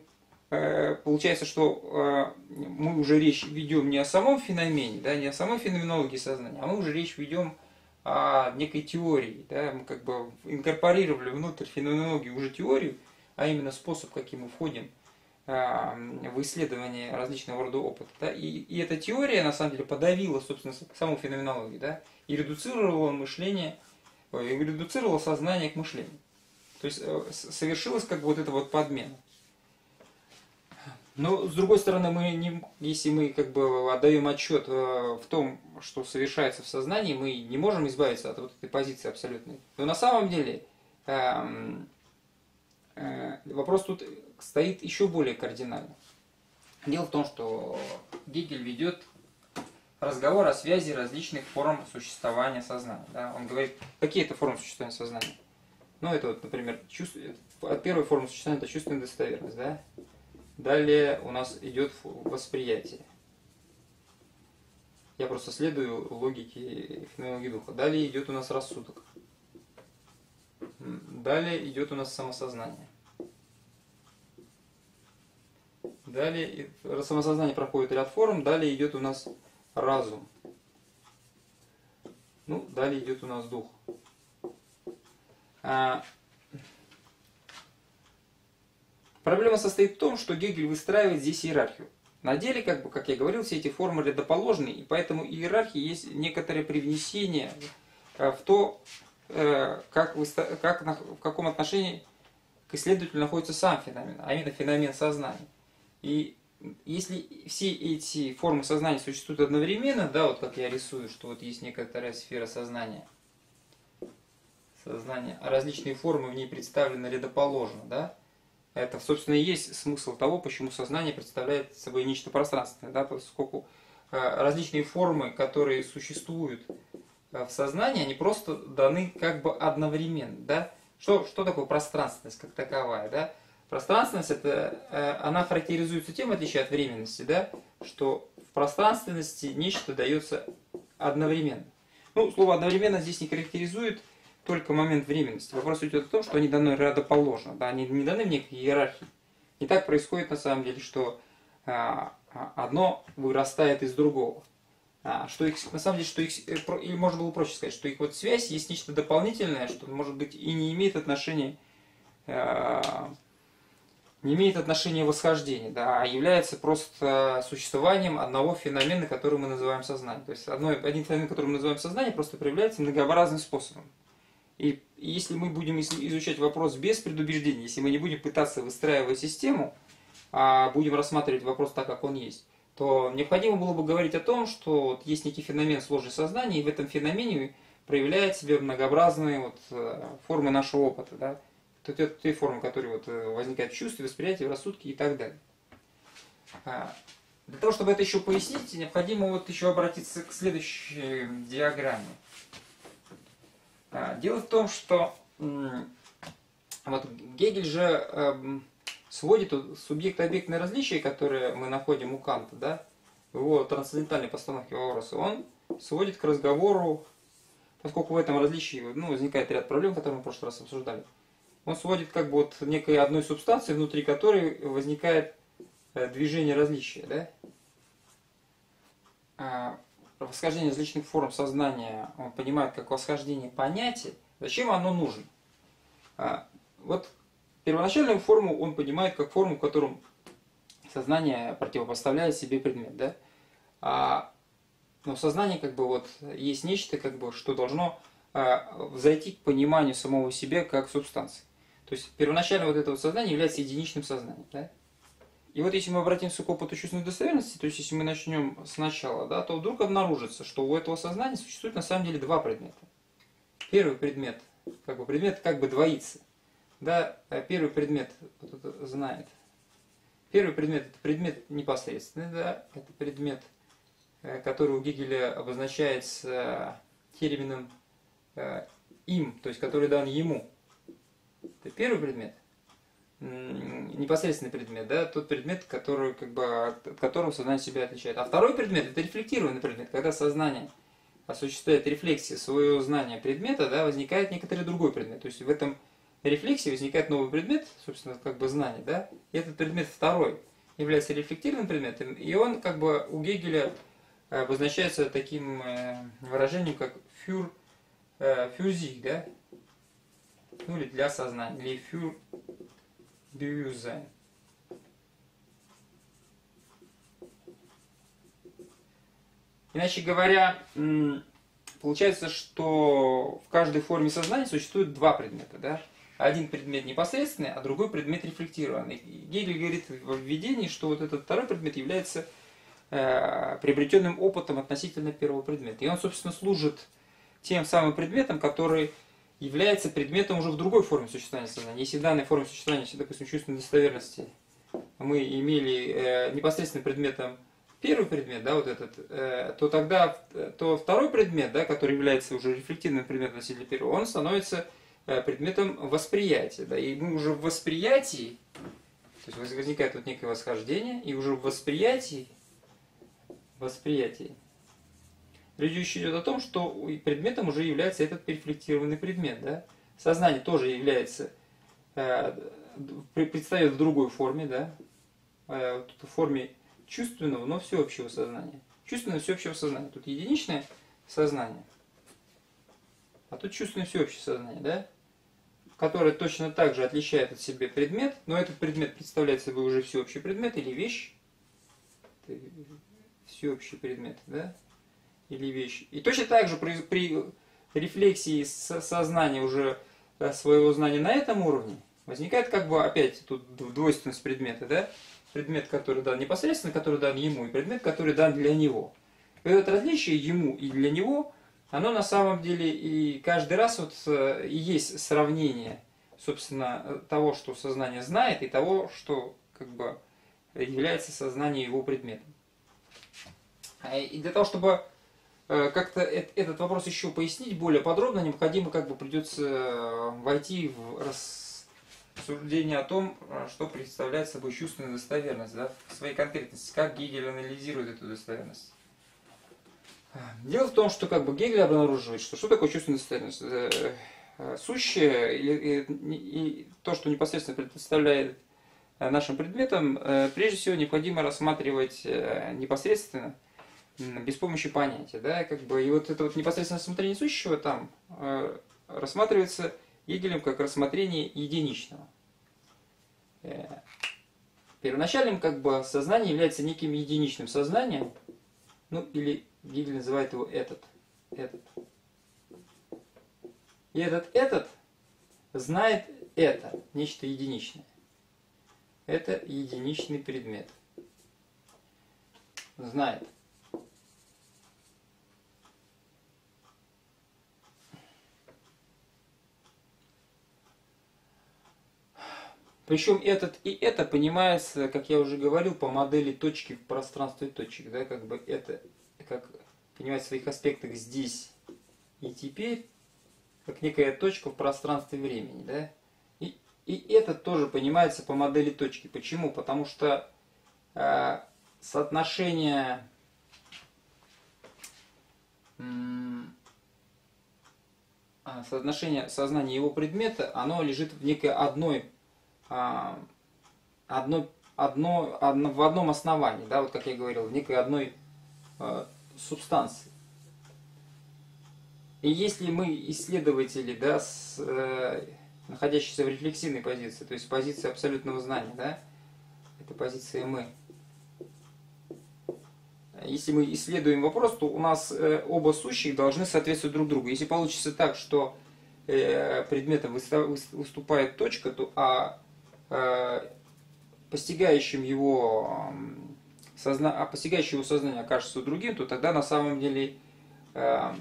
э, получается, что э, мы уже речь ведем не о самом феномене, да, не о самой феноменологии сознания, а мы уже речь ведем а некой теорией. Да? Мы как бы инкорпорировали внутрь феноменологии уже теорию, а именно способ, каким мы входим в исследование различного рода опыта. Да? И, и эта теория, на самом деле, подавила, собственно, саму феноменологию, да? И редуцировала мышление, и редуцировала сознание к мышлению. То есть совершилась как бы вот эта вот подмена. Но, с другой стороны, мы не, если мы как бы отдаем отчет в том, что совершается в сознании, мы не можем избавиться от вот этой позиции абсолютной. Но на самом деле эм, э, вопрос тут стоит еще более кардинально. Дело в том, что Гегель ведет разговор о связи различных форм существования сознания. Да? Он говорит, какие это формы существования сознания? Ну, это вот, например, чувств... от первой формы существования это чувственная достоверность, да? Далее у нас идет восприятие. Я просто следую логике феноменологии духа. Далее идет у нас рассудок. Далее идет у нас самосознание. Далее самосознание проходит ряд форм. Далее идет у нас разум. Ну, далее идет у нас дух. А... Проблема состоит в том, что Гегель выстраивает здесь иерархию. На деле, как бы, как я говорил, все эти формы рядоположны, и поэтому иерархии есть некоторое привнесение в то, как, как, в каком отношении к исследователю находится сам феномен, а именно феномен сознания. И если все эти формы сознания существуют одновременно, да, вот как я рисую, что вот есть некоторая сфера сознания, сознание, а различные формы в ней представлены рядоположно, да, это, собственно, и есть смысл того, почему сознание представляет собой нечто пространственное, да, поскольку различные формы, которые существуют в сознании, они просто даны как бы одновременно, да. Что, что такое пространственность как таковая, да? Пространственность, это, она характеризуется тем, в отличие от временности, да, что в пространственности нечто дается одновременно. Ну, слово «одновременно» здесь не характеризует только момент временности. Вопрос идет в том, что они даны рядоположно, да, они не даны в некой иерархии. И так происходит на самом деле, что а, одно вырастает из другого. А, что их, на самом деле, что их, или можно было проще сказать, что их вот связь есть нечто дополнительное, что, может быть, и не имеет отношения, а, не имеет отношения восхождения, да, а является просто существованием одного феномена, который мы называем сознанием. То есть одно, один феномен, который мы называем сознанием, просто проявляется многообразным способом. И если мы будем изучать вопрос без предубеждений, если мы не будем пытаться выстраивать систему, а будем рассматривать вопрос так, как он есть, то необходимо было бы говорить о том, что вот есть некий феномен сложного сознания, и в этом феномене проявляют себя многообразные вот формы нашего опыта. Да? Те, те формы, которые вот возникают в чувстве, восприятии, в рассудке и так далее. Для того, чтобы это еще пояснить, необходимо вот еще обратиться к следующей диаграмме. Дело в том, что вот Гегель же сводит субъект-объектное различие, которое мы находим у Канта, да, в его трансцендентальной постановке вопроса, он сводит к разговору, поскольку в этом различии, ну, возникает ряд проблем, которые мы в прошлый раз обсуждали, он сводит как бы вот некой одной субстанции, внутри которой возникает движение различия, да. Восхождение различных форм сознания он понимает как восхождение понятий. Зачем оно нужно? Вот первоначальную форму он понимает как форму, в котором сознание противопоставляет себе предмет, да? А, но в сознании как бы вот есть нечто, как бы, что должно а, зайти к пониманию самого себя как субстанции. То есть первоначально вот это вот сознание является единичным сознанием, да? И вот если мы обратимся к опыту чувственной достоверности, то есть если мы начнем сначала, да, то вдруг обнаружится, что у этого сознания существует на самом деле два предмета. Первый предмет, как бы предмет как бы двоится. Да, первый предмет вот это знает. Первый предмет – это предмет непосредственный, да, это предмет, который у Гегеля обозначается термином «им», то есть который дан ему. Это первый предмет. Непосредственный предмет, да, тот предмет, который, как бы, от которого сознание себя отличает. А второй предмет – это рефлектированный предмет, когда сознание осуществляет рефлексию своего знания предмета, да, возникает некоторый другой предмет. То есть в этом рефлексии возникает новый предмет, собственно, как бы знание, да, и этот предмет второй является рефлектированным предметом, и он, как бы, у Гегеля обозначается таким выражением, как «für für sich, да? Ну или для сознания, или für Bewusstsein. Иначе говоря, получается, что в каждой форме сознания существует два предмета, да? Один предмет непосредственный, а другой предмет рефлектированный. Гегель говорит в введении, что вот этот второй предмет является э, приобретенным опытом относительно первого предмета. И он, собственно, служит тем самым предметом, который является предметом уже в другой форме существования сознания. Если в данной форме существования, допустим, чувственной достоверности, мы имели э, непосредственным предметом первый предмет, да, вот этот, э, то тогда то второй предмет, да, который является уже рефлективным предметом относительно первого, он становится предметом восприятия. Да, и мы уже в восприятии, то есть возникает вот некое восхождение, и уже в восприятии, восприятии речь идет о том, что предметом уже является этот перефлектированный предмет. Да. Сознание тоже является, э, предстает в другой форме, да, э, в форме чувственного, но всеобщего сознания. Чувственное всеобщего сознания. Тут единичное сознание, а тут чувственное всеобщее сознание, да, которое точно так же отличает от себя предмет, но этот предмет представляет собой уже всеобщий предмет или вещь, всеобщий предмет, да, или вещь. И точно так же при, при рефлексии сознания уже своего знания на этом уровне возникает как бы опять тут двойственность предмета, да, предмет, который дан непосредственно, который дан ему, и предмет, который дан для него. И вот это различие ему и для него, оно на самом деле и каждый раз вот и есть сравнение, собственно, того, что сознание знает, и того, что как бы является сознание его предметом. И для того, чтобы как-то этот вопрос еще пояснить более подробно, необходимо как бы придется войти в рассуждение о том, что представляет собой чувственная достоверность, да, в своей конкретности, как Гегель анализирует эту достоверность. Дело в том, что как бы Гегель обнаруживает, что что такое чувственная достоверность? Сущее и, и, и то, что непосредственно представляет нашим предметом, прежде всего необходимо рассматривать непосредственно, без помощи понятия. Да? Как бы, и вот это вот непосредственно рассмотрение сущего там рассматривается Гегелем как рассмотрение единичного. Первоначальным как бы сознание является неким единичным сознанием, ну или Гегель называет его этот, этот. И этот, этот знает это, нечто единичное. Это единичный предмет. Знает. Причем этот и это понимается, как я уже говорил, по модели точки в пространстве точек, да, как бы это, как понимать в своих аспектах здесь и теперь, как некая точка в пространстве времени, да? И, и это тоже понимается по модели точки. Почему? Потому что э, соотношение э, соотношение сознания его предмета, оно лежит в некой одной, э, одной одно, одно, в одном основании, да, вот как я говорил, в некой одной субстанции. И если мы, исследователи, да, с, э, находящиеся в рефлексивной позиции, то есть позиции абсолютного знания, да, это позиция мы. Если мы исследуем вопрос, то у нас э, оба сущих должны соответствовать друг другу. Если получится так, что э, предметом выступает точка, то а э, постигающим его э, Созна... а постигающее его сознание окажется другим, то тогда на самом деле э,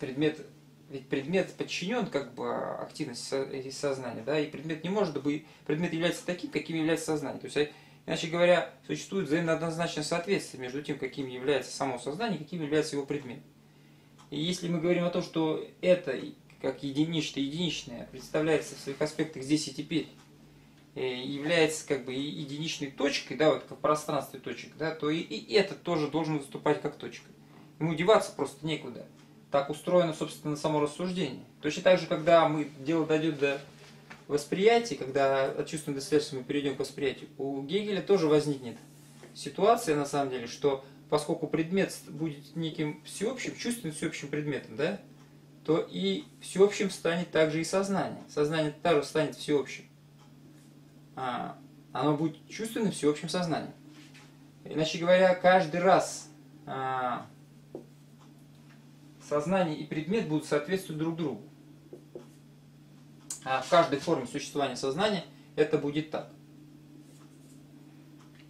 предмет, ведь предмет подчинен как бы активности со... сознания, да, и предмет не может быть, предмет является таким, каким является сознание. То есть, иначе говоря, существует взаимно однозначное соответствие между тем, каким является само сознание, каким является его предмет. И если мы говорим о том, что это как единичное, единичное представляется в своих аспектах здесь и теперь, является как бы единичной точкой, да, вот как в пространстве точек, да, то и, и это тоже должен выступать как точка. Ему деваться просто некуда. Так устроено, собственно, само рассуждение. Точно так же, когда мы, дело дойдет до восприятия, когда от чувственного достоверности мы перейдем к восприятию, у Гегеля тоже возникнет ситуация, на самом деле, что поскольку предмет будет неким всеобщим, чувственным всеобщим предметом, да, то и всеобщим станет также и сознание. Сознание также станет всеобщим. А, оно будет чувственным всеобщим сознанием. Иначе говоря, каждый раз а, сознание и предмет будут соответствовать друг другу. А в каждой форме существования сознания это будет так.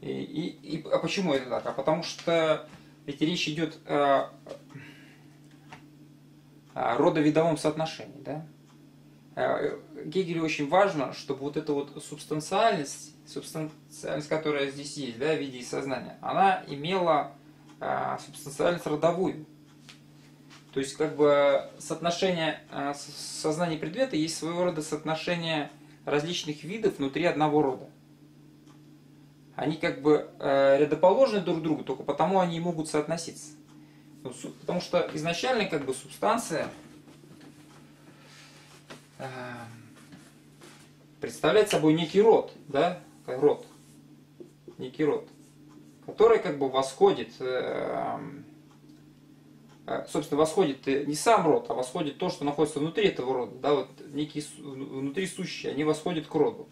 И, и, и, а почему это так? А потому что ведь речь идет о, о родовидовом соотношении. Да? Гегелю очень важно, чтобы вот эта вот субстанциальность, субстанциальность, которая здесь есть, да, в виде сознания, она имела а, субстанциальность родовую. То есть как бы соотношение а, сознания предмета есть своего рода соотношение различных видов внутри одного рода. Они как бы э, рядоположны друг другу, только потому они и могут соотноситься. Ну, потому что изначально как бы субстанция э, представляет собой некий род, да, род, некий род, который как бы восходит, э, э, собственно, восходит не сам род, а восходит то, что находится внутри этого рода, да, вот некие внутри сущие, они восходят к роду.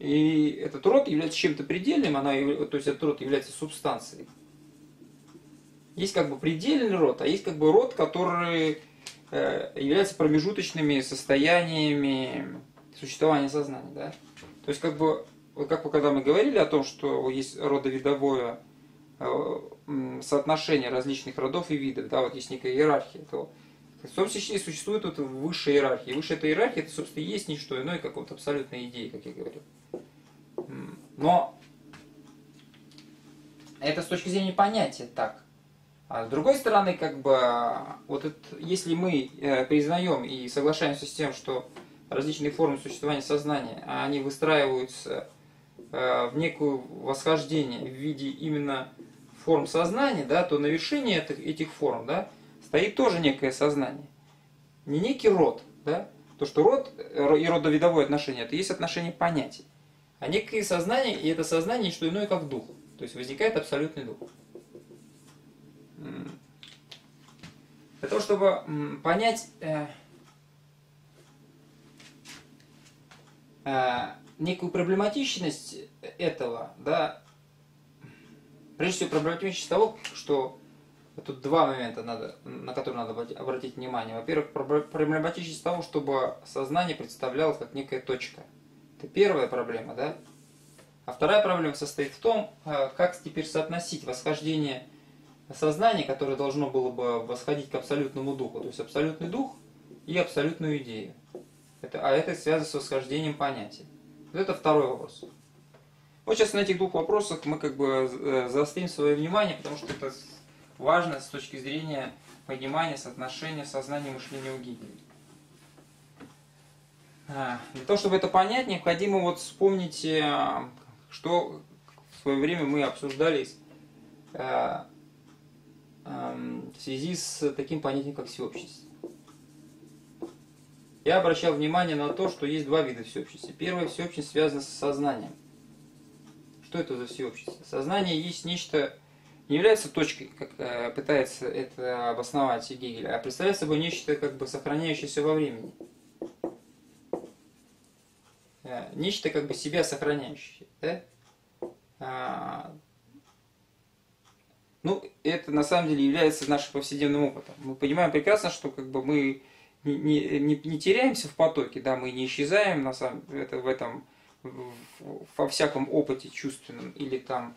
И этот род является чем-то предельным, она, то есть этот род является субстанцией. Есть как бы предельный род, а есть как бы род, который является промежуточными состояниями существования сознания. Да? То есть как бы, как бы, когда мы говорили о том, что есть родовидовое соотношение различных родов и видов, да, вот есть некая иерархия, то в том числе существует вот высшая иерархия. Высшая эта иерархия, это, собственно, есть не что иное, как вот абсолютная идея, как я говорил. Но это с точки зрения понятия так. А с другой стороны, как бы, вот это, если мы признаем и соглашаемся с тем, что различные формы существования сознания, они выстраиваются в некое восхождение в виде именно форм сознания, да, то на вершине этих форм, да, стоит тоже некое сознание. Не некий род, да? То, что род и родовидовое отношение, это есть отношение понятий. А некое сознание, и это сознание, что иное, как дух. То есть возникает абсолютный дух. Для того, чтобы понять э, э, некую проблематичность этого, да, прежде всего проблематичность того, что тут два момента, надо, на которые надо обратить внимание. Во-первых, проблематичность того, чтобы сознание представлялось как некая точка. Это первая проблема, да? А вторая проблема состоит в том, как теперь соотносить восхождение сознания, которое должно было бы восходить к абсолютному духу, то есть абсолютный дух и абсолютную идею. Это, а это связано с восхождением понятий. Вот это второй вопрос. Вот сейчас на этих двух вопросах мы как бы заострим свое внимание, потому что это важно с точки зрения понимания соотношения сознания и мышления у Гегеля. Для того, чтобы это понять, необходимо вот вспомнить, что в свое время мы обсуждали в связи с таким понятием, как всеобщесть. Я обращал внимание на то, что есть два вида всеобщести. Первая всеобщесть связана с сознанием. Что это за всеобщесть? Сознание есть нечто, не является точкой, как э, пытается это обосновать Гегель, а представляет собой нечто, как бы, сохраняющееся во времени. Э, нечто, как бы, себя сохраняющее. Да? А, ну, это, на самом деле, является нашим повседневным опытом. Мы понимаем прекрасно, что, как бы, мы не, не, не теряемся в потоке, да, мы не исчезаем, на самом, это, в этом, в, во всяком опыте чувственном или там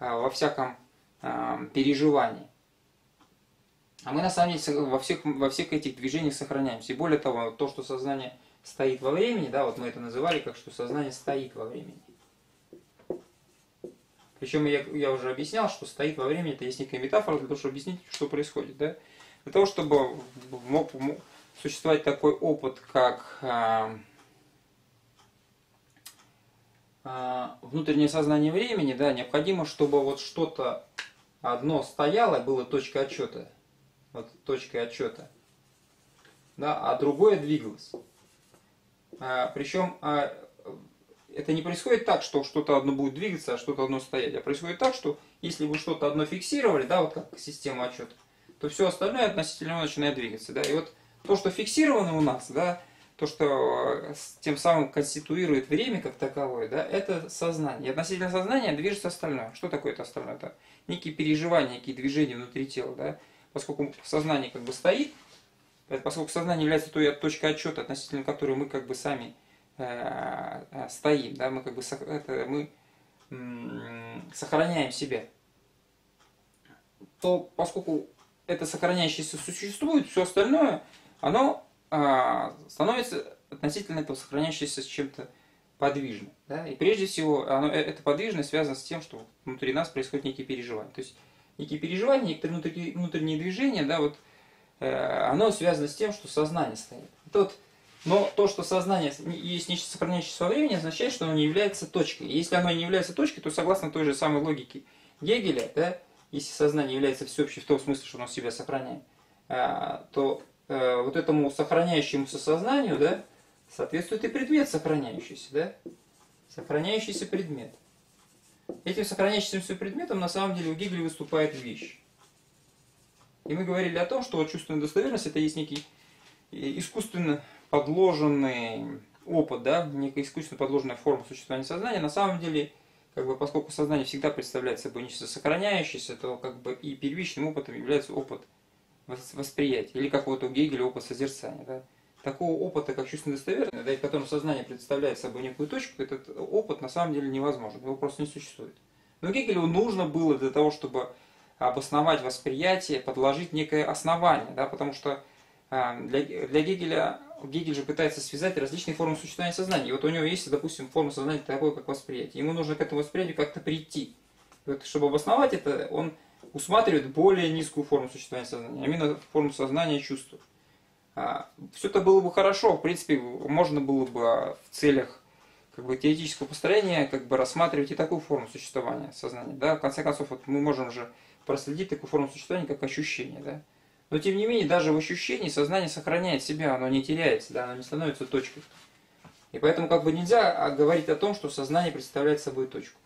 во всяком переживаний. А мы на самом деле во всех, во всех этих движениях сохраняемся. И более того, то, что сознание стоит во времени, да, вот мы это называли как, что сознание стоит во времени. Причем я, я уже объяснял, что стоит во времени, это есть некая метафора для того, чтобы объяснить, что происходит. Да? Для того, чтобы мог, мог существовать такой опыт, как а, а, внутреннее сознание времени, да, необходимо, чтобы вот что-то одно стояло, было точкой отчета, вот точкой отчета, да, а другое двигалось. А, причем а, это не происходит так, что что-то одно будет двигаться, а что-то одно стоять. А происходит так, что если вы что-то одно фиксировали, да, вот как система отчета, то все остальное относительно начинает двигаться. Да. И вот то, что фиксировано у нас, да, то, что тем самым конституирует время как таковое, да, это сознание. И относительно сознания движется остальное. Что такое это остальное? Это некие переживания, некие движения внутри тела. Да. Поскольку сознание как бы стоит, поскольку сознание является той точкой отчета, относительно которой мы как бы сами э, стоим, да, мы как бы это, мы, э, сохраняем себя, то поскольку это сохраняющееся существует, все остальное, оно становится относительно этого сохраняющегося с чем-то подвижным. Да? И прежде всего, оно, эта подвижность связана с тем, что внутри нас происходят некие переживания. То есть некие переживания, некоторые внутренние, внутренние движения, да, вот, э, оно связано с тем, что сознание стоит. Тот, но то, что сознание есть нечто сохраняющееся во времени, означает, что оно не является точкой. Если оно не является точкой, то согласно той же самой логике Гегеля, да, если сознание является всеобщим в том смысле, что оно себя сохраняет, э, то вот этому сохраняющемуся сознанию, да, соответствует и предмет сохраняющийся, да, сохраняющийся предмет. Этим сохраняющимся предметом на самом деле у Гегеля выступает вещь. И мы говорили о том, что вот чувственная достоверность — это есть некий искусственно подложенный опыт, да, некая искусственно подложенная форма существования сознания. На самом деле, как бы, поскольку сознание всегда представляет собой нечто сохраняющееся, то как бы и первичным опытом является опыт восприятие, или как вот у Гегеля опыт созерцания. Да? Такого опыта, как чувственно достоверный, да, и в котором сознание представляет собой некую точку, этот опыт на самом деле невозможен, его просто не существует. Но Гегелю нужно было для того, чтобы обосновать восприятие, подложить некое основание, да, потому что э, для, для Гегеля, Гегель же пытается связать различные формы существования сознания. И вот у него есть, допустим, форма сознания такой, как восприятие. Ему нужно к этому восприятию как-то прийти. И вот, чтобы обосновать это, он усматривает более низкую форму существования сознания, а именно форму сознания чувств. Все это было бы хорошо, в принципе, можно было бы в целях как бы теоретического построения как бы рассматривать и такую форму существования сознания. Да? В конце концов, вот мы можем же проследить такую форму существования, как ощущение. Да? Но тем не менее, даже в ощущении сознание сохраняет себя, оно не теряется, да? Оно не становится точкой. И поэтому как бы нельзя говорить о том, что сознание представляет собой точку.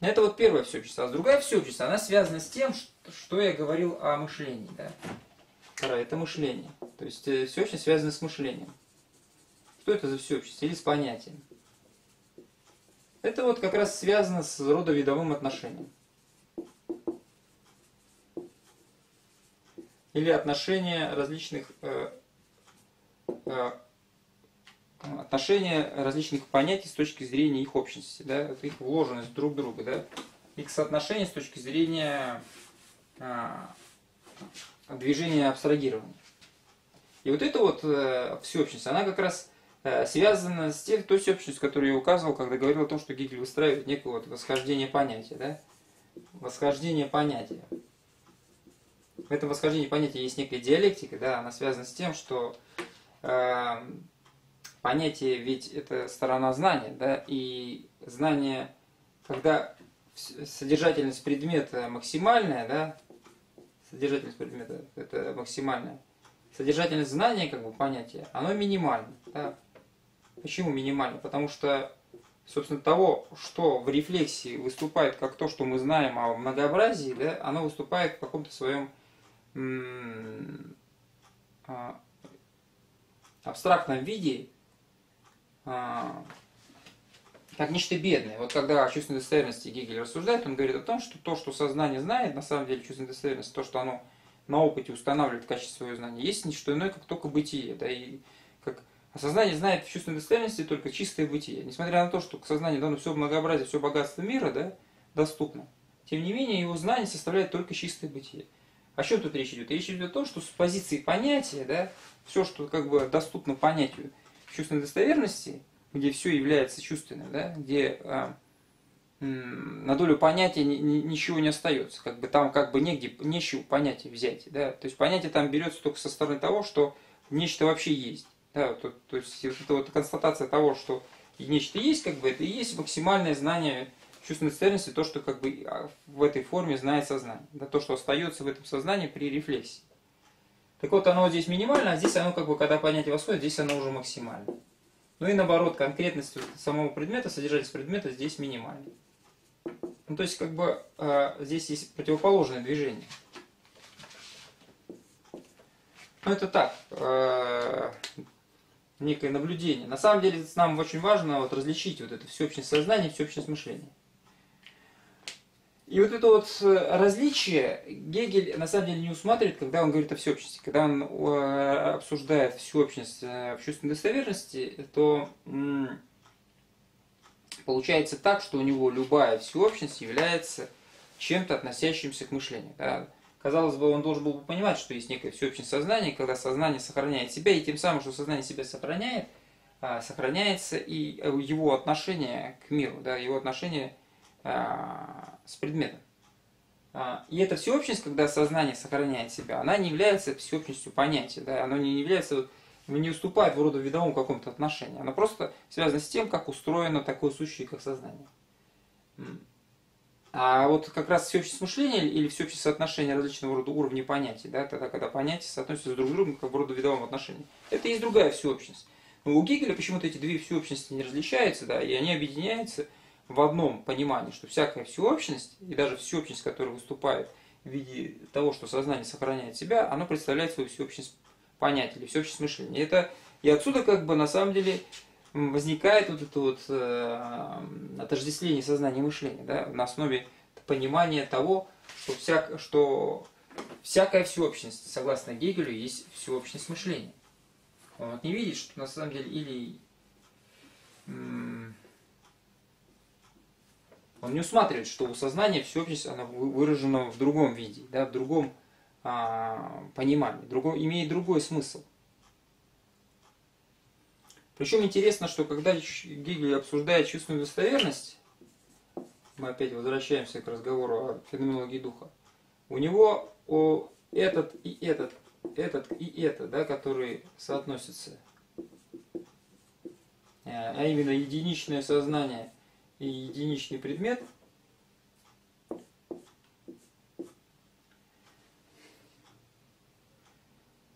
Это вот первая всеобщесть. А другая всеобщесть, она связана с тем, что я говорил о мышлении. Да? Вторая – это мышление. То есть всеобщесть связана с мышлением. Что это за всеобщесть? Или с понятием. Это вот как раз связано с родовидовым отношением. Или отношения различных, э, э, отношения различных понятий с точки зрения их общности, да, их вложенность друг в друга, да, их соотношение с точки зрения а, движения абстрагирования. И вот эта вот а, всеобщность, она как раз а, связана с тем, той всеобщностью, которую я указывал, когда говорил о том, что Гегель выстраивает некое вот восхождение понятия. Да? Восхождение понятия. В этом восхождении понятия есть некая диалектика, да, она связана с тем, что а, понятие ведь это сторона знания, да, и знание, когда содержательность предмета максимальная, да, содержательность предмета это максимальная, содержательность знания, как бы понятие, оно минимально. Да. Почему минимально? Потому что, собственно, того, что в рефлексии выступает как то, что мы знаем о многообразии, да, оно выступает в каком-то своем абстрактном виде, как нечто бедное. Вот когда о чувственной достоверности Гегель рассуждает, он говорит о том, что то, что сознание знает, на самом деле чувственная достоверность, то, что оно на опыте устанавливает качество своего знания, есть ничто иное, как только бытие. Да? И как сознание знает в чувственной достоверности только чистое бытие. Несмотря на то, что к сознанию дано все многообразие, все богатство мира, да, доступно, тем не менее его знание составляет только чистое бытие. О чем тут речь идет? Речь идет о том, что с позиции понятия, да, все, что как бы доступно понятию, чувственной достоверности, где все является чувственным, да, где э, на долю понятия ни, ни, ничего не остается, как бы там как бы негде, нечего понятия взять. Да, то есть понятие там берется только со стороны того, что нечто вообще есть. Да, то, то есть вот эта вот констатация того, что нечто есть, как бы это и есть максимальное знание чувственной достоверности, то, что как бы в этой форме знает сознание, да, то, что остается в этом сознании при рефлексии. Так вот, оно здесь минимально, а здесь оно, как бы, когда понятие восходит, здесь оно уже максимально. Ну и наоборот, конкретность самого предмета, содержательство предмета здесь минимальна. Ну, то есть, как бы, э, здесь есть противоположное движение. Ну, это так, э, некое наблюдение. На самом деле, нам очень важно вот, различить вот это всеобщность сознания и всеобщность мышления. И вот это вот различие Гегель на самом деле не усматривает, когда он говорит о всеобщности. Когда он обсуждает всеобщность в чувственной достоверности, то получается так, что у него любая всеобщность является чем-то относящимся к мышлению. Да? Казалось бы, он должен был бы понимать, что есть некая всеобщность сознания, когда сознание сохраняет себя, и тем самым, что сознание себя сохраняет, сохраняется и его отношение к миру, да, его отношение с предметом. И эта всеобщность, когда сознание сохраняет себя, она не является всеобщностью понятия, да? Она не является, не уступает в роду видовому какому-то отношению. Она просто связана с тем, как устроено такое сущее, как сознание. А вот как раз всеобщность мышления или всеобщность соотношения различного рода уровней понятий, да? Тогда, когда понятия соотносятся друг с другом, как в роду видовом отношении, это и есть другая всеобщность. Но у Гегеля почему-то эти две всеобщности не различаются, да? И они объединяются в одном понимании, что всякая всеобщность, и даже всеобщность, которая выступает в виде того, что сознание сохраняет себя, она представляет свою всеобщность понятия или всеобщность мышления. И, это, и отсюда как бы на самом деле возникает вот это вот э, отождествление сознания и мышления, да, на основе понимания того, что, вся, что всякая всеобщность, согласно Гегелю, есть всеобщность мышления. Он вот не видит, что на самом деле или... Э, Он не усматривает, что у сознания всеобщность она выражена в другом виде, да, в другом а, понимании, другом, имеет другой смысл. Причем интересно, что когда Гегель обсуждает чувственную достоверность, мы опять возвращаемся к разговору о феноменологии духа, у него о, этот и этот, этот и это, да, которые соотносятся, а именно единичное сознание и единичный предмет,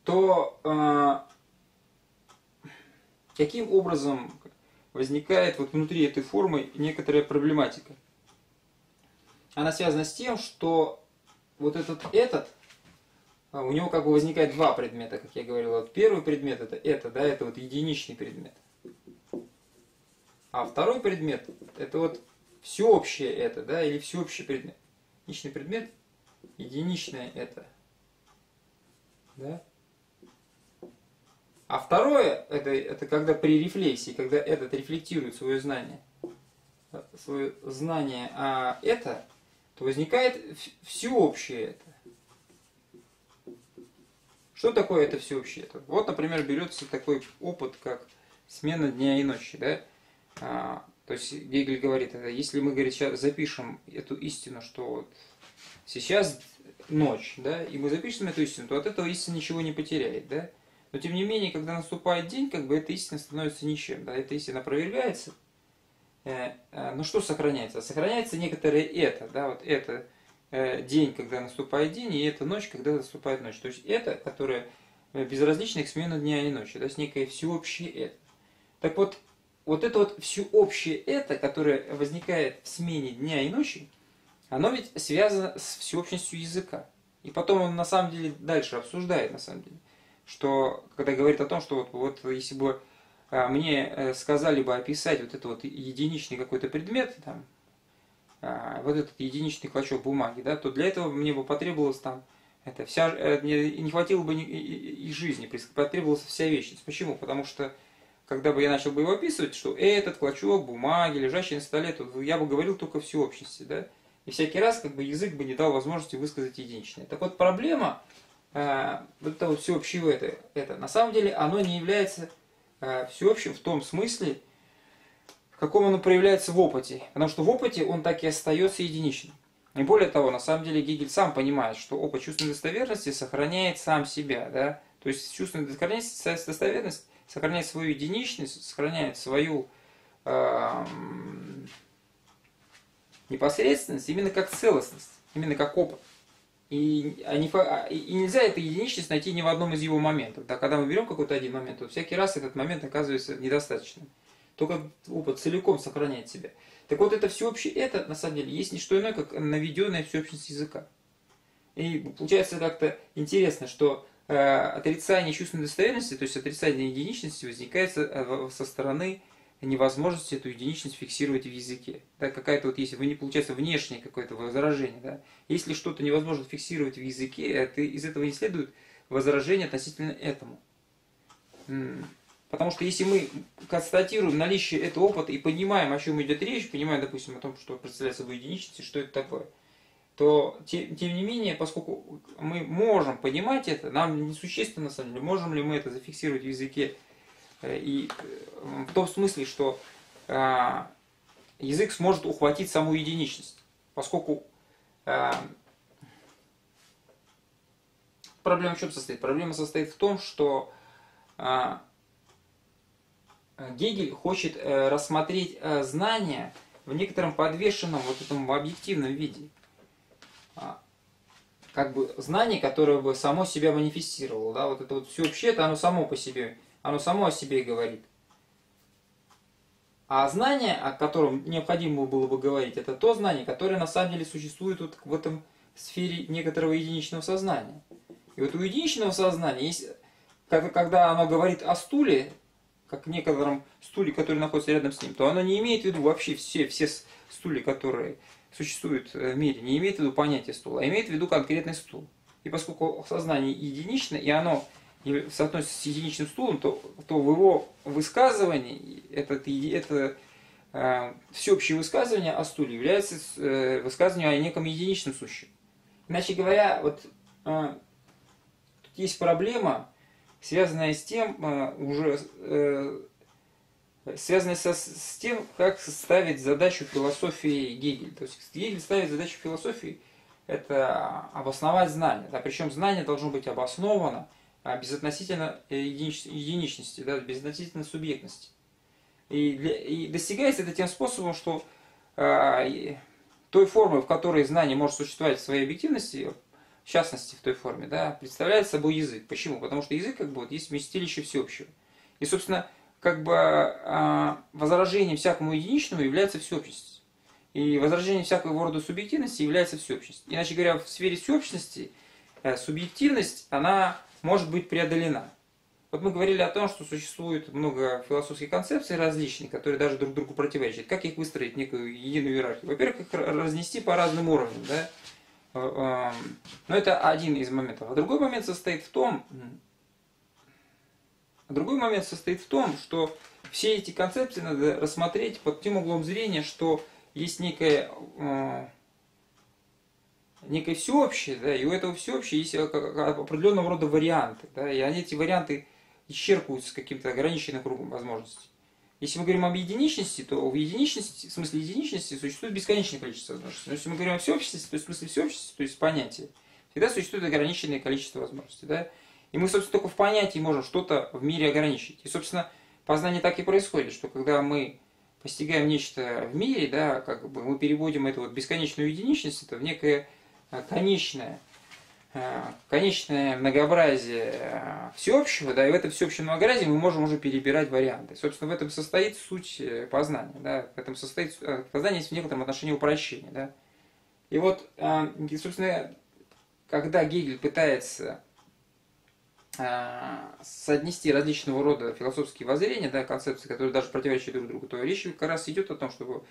то э, каким образом возникает вот внутри этой формы некоторая проблематика? Она связана с тем, что вот этот этот, у него как бы возникает два предмета, как я говорил. Вот первый предмет это это, да, это вот единичный предмет. А второй предмет – это вот всеобщее это, да, или всеобщий предмет. Единичный предмет – единичное это. Да? А второе это, – это когда при рефлексии, когда этот рефлектирует свое знание, свое знание о это, то возникает всеобщее это. Что такое это всеобщее это? Вот, например, берется такой опыт, как смена дня и ночи, да? А, то есть Гегель говорит, это, если мы говорит, сейчас запишем эту истину, что вот сейчас ночь, да, и мы запишем эту истину, то от этого истина ничего не потеряет. Да? Но тем не менее, когда наступает день, как бы эта истина становится ничем. Да? Эта истина опровергается. Э, э, но что сохраняется? Сохраняется некоторое это. Да? Вот это э, день, когда наступает день, и это ночь, когда наступает ночь. То есть это, которое безразлично к смене дня и ночи. То есть некое всеобщее это. Так вот, Вот это вот всеобщее это, которое возникает в смене дня и ночи, оно ведь связано с всеобщностью языка. И потом он на самом деле дальше обсуждает, на самом деле, что когда говорит о том, что вот, вот если бы а, мне сказали бы описать вот этот вот единичный какой-то предмет, там, а, вот этот единичный клочок бумаги, да, то для этого мне бы потребовалось там, это вся, мне не хватило бы и жизни, потребовалась вся вечность. Почему? Потому что когда бы я начал бы его описывать, что этот клочок бумаги, лежащий на столе, то я бы говорил только о всеобщности, да? И всякий раз как бы язык бы не дал возможности высказать единичное. Так вот проблема э, вот этого всеобщего это, это, на самом деле оно не является э, всеобщим в том смысле, в каком оно проявляется в опыте. Потому что в опыте он так и остается единичным. И более того, на самом деле Гегель сам понимает, что опыт чувственной достоверности сохраняет сам себя, да? То есть чувственная достоверность сохраняет свою единичность, сохраняет свою э, непосредственность именно как целостность, именно как опыт. И, и нельзя эту единичность найти ни в одном из его моментов. Да, когда мы берем какой-то один момент, то всякий раз этот момент оказывается недостаточным. Только опыт целиком сохраняет себя. Так вот, это всеобщее это, на самом деле, есть не что иное, как наведенная всеобщность языка. И получается как-то интересно, что э, отрицание чувственной достоверности, то есть отрицание единичности, возникает со, со стороны невозможности эту единичность фиксировать в языке. Да, какая-то вот, если вы не получается внешнее какое-то возражение, да, если что-то невозможно фиксировать в языке, это, из этого не следует возражение относительно этому. Потому что если мы констатируем наличие этого опыта и понимаем, о чем идет речь, понимаем, допустим, о том, что представляет собой единичность и что это такое, то, тем, тем не менее, поскольку мы можем понимать это, нам несущественно, на самом деле, можем ли мы это зафиксировать в языке, и в том смысле, что э, язык сможет ухватить саму единичность, поскольку э, проблема в чем состоит? Проблема состоит в том, что э, Гегель хочет э, рассмотреть э, знания в некотором подвешенном вот этом объективном виде, а, как бы знание, которое бы само себя манифестировало, да, вот это вот всеобщее-то, оно само по себе. Оно само о себе и говорит. А знание, о котором необходимо было бы говорить, это то знание, которое на самом деле существует вот в этом сфере некоторого единичного сознания. И вот у единичного сознания, есть, когда оно говорит о стуле, как в некотором стуле, который находится рядом с ним, то оно не имеет в виду вообще все, все стулья, которые существуют в мире, не имеет в виду понятие стула, а имеет в виду конкретный стул. И поскольку сознание единично, и оно соотносится с единичным стулом, то, то в его высказывании, это, это э, всеобщее высказывание о стуле является э, высказыванием о неком единичном сущем. Иначе говоря, вот э, тут есть проблема, связанная с тем, э, уже, э, связанная со, с тем, как ставить задачу философии Гегель. То есть Гегель ставит задачу философии, это обосновать знание. Да, причем знание должно быть обосновано, безотносительно единич, единичности, да, безотносительно субъектности. И, для, и достигается это тем способом, что э, той формы, в которой знание может существовать в своей объективности, в частности в той форме, да, представляет собой язык. Почему? Потому что язык как бы вот, есть вместилище всеобщего. И, собственно, как бы э, возражением всякому единичному является всеобщность. И возражением всякого рода субъективности является всеобщность. Иначе говоря, в сфере всеобщности э, субъективность, она может быть преодолена. Вот мы говорили о том, что существует много философских концепций различных, которые даже друг другу противоречат. Как их выстроить, некую единую иерархию? Во-первых, их разнести по разным уровням. Да? Но это один из моментов. А другой момент состоит в том, другой момент состоит в том, что все эти концепции надо рассмотреть под тем углом зрения, что есть некое некое всеобщее, да, и у этого всеобщего есть определенного рода варианты, да, и они, эти варианты исчерпываются каким-то ограниченным кругом возможностей. Если мы говорим об единичности, то в единичности, в смысле единичности существует бесконечное количество возможностей. Но если мы говорим о всеобщности, то в смысле всеобщности, то есть понятие, всегда существует ограниченное количество возможностей. Да? И мы, собственно, только в понятии можем что-то в мире ограничить. И, собственно, познание так и происходит, что когда мы постигаем нечто в мире, да, как бы мы переводим эту вот бесконечную единичность это в некое конечное, конечное многообразие всеобщего, да, и в этом всеобщем многообразии мы можем уже перебирать варианты. Собственно, в этом состоит суть познания, да, в этом состоит познание в некотором отношении упрощения, да. И вот, собственно, когда Гегель пытается соотнести различного рода философские воззрения, да, концепции, которые даже противоречат друг другу, то речь как раз идет о том, чтобы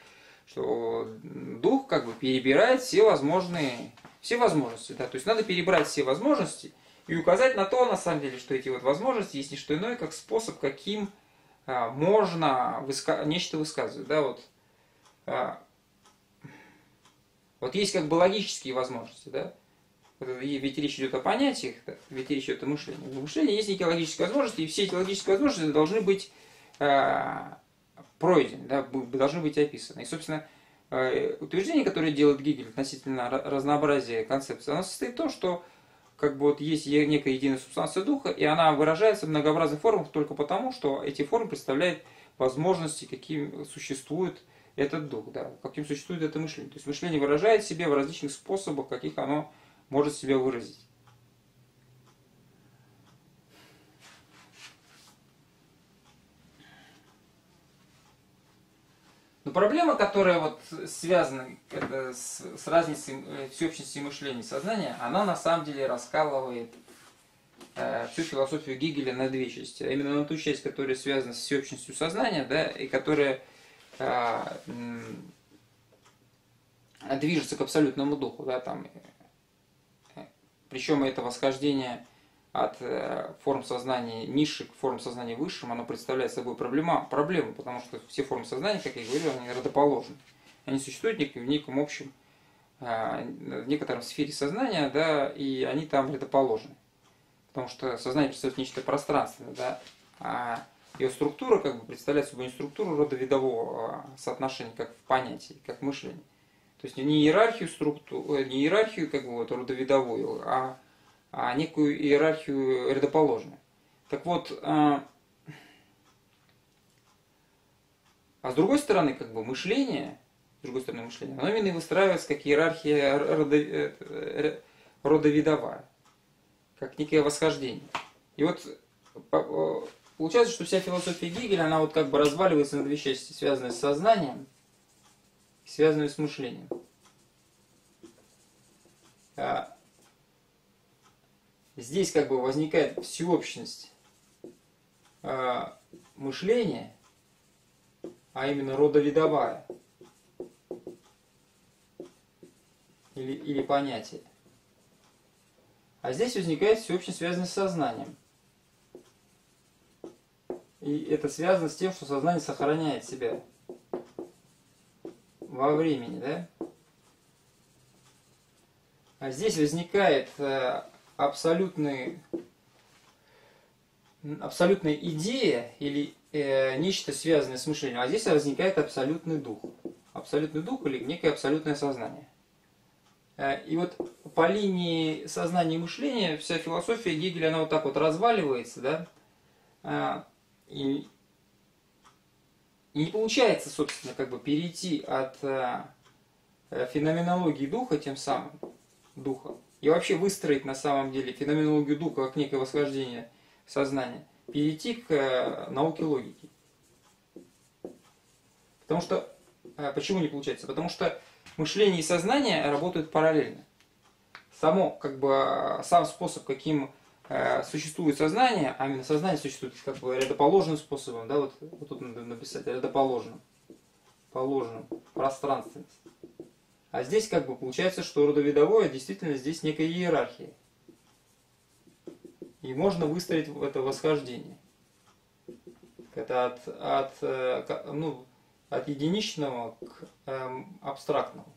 что дух как бы перебирает все возможные, все возможности, да, то есть надо перебрать все возможности и указать на то, на самом деле, что эти вот возможности есть не что иное, как способ, каким а, можно выска нечто высказывать, да, вот, а, вот есть как бы логические возможности, да, ведь речь идет о понятиях, да? Ведь речь идет о мышлении, в мышлении есть некие логические возможности, и все эти логические возможности должны быть а, пройден, да, должны быть описаны. И, собственно, утверждение, которое делает Гегель относительно разнообразия концепции, оно состоит в том, что как бы, вот, есть некая единая субстанция духа, и она выражается в многообразных формах только потому, что эти формы представляют возможности, каким существует этот дух, да, каким существует это мышление. То есть мышление выражает себя в различных способах, каких оно может себя выразить. Но проблема, которая вот связана это, с, с разницей всеобщности мышления и сознания, она на самом деле раскалывает э, всю философию Гегеля на две части. А именно на ту часть, которая связана с всеобщностью сознания, да, и которая э, э, движется к абсолютному духу. Да, там, э, причем это восхождение от э, форм сознания низших к форм сознания высшим, оно представляет собой проблема, проблему, потому что все формы сознания, как я говорил, они родоположны. Они существуют в неком общем, э, в некотором сфере сознания, да, и они там родоположны. Потому что сознание представляет нечто пространственное, да, а ее структура как бы представляет собой не структуру родовидового соотношения, как в понятии, как в мышлении. То есть не иерархию структуру, не иерархию как бы вот, родовидовую, а а некую иерархию рядоположную. Так вот, а, а с другой стороны, как бы мышление, с другой стороны мышление, оно именно и выстраивается как иерархия родо, родовидовая, как некое восхождение. И вот получается, что вся философия Гегеля, она вот как бы разваливается на две части, связанные с сознанием и связанные с мышлением. Здесь как бы возникает всеобщность э, мышления, а именно родовидовая или, или понятие. А здесь возникает всеобщность, связанная с сознанием. И это связано с тем, что сознание сохраняет себя во времени, да? А здесь возникает э, Абсолютная, абсолютная идея или э, нечто, связанное с мышлением. А здесь возникает абсолютный дух. Абсолютный дух или некое абсолютное сознание. Э, и вот по линии сознания и мышления вся философия Гегеля, она вот так вот разваливается, да? Э, и, и не получается, собственно, как бы перейти от э, феноменологии духа, тем самым духа, и вообще выстроить на самом деле феноменологию духа как некое восхождение сознания, перейти к э, науке логики. Потому что, э, почему не получается? Потому что мышление и сознание работают параллельно. Само, как бы, сам способ, каким э, существует сознание, а именно сознание существует как бы рядоположным способом, да, вот, вот тут надо написать рядоположным, положенным, пространственность. А здесь как бы получается, что родовидовое действительно здесь некая иерархия. И можно выстроить это восхождение. Это от, от, ну, от единичного к эм, абстрактному.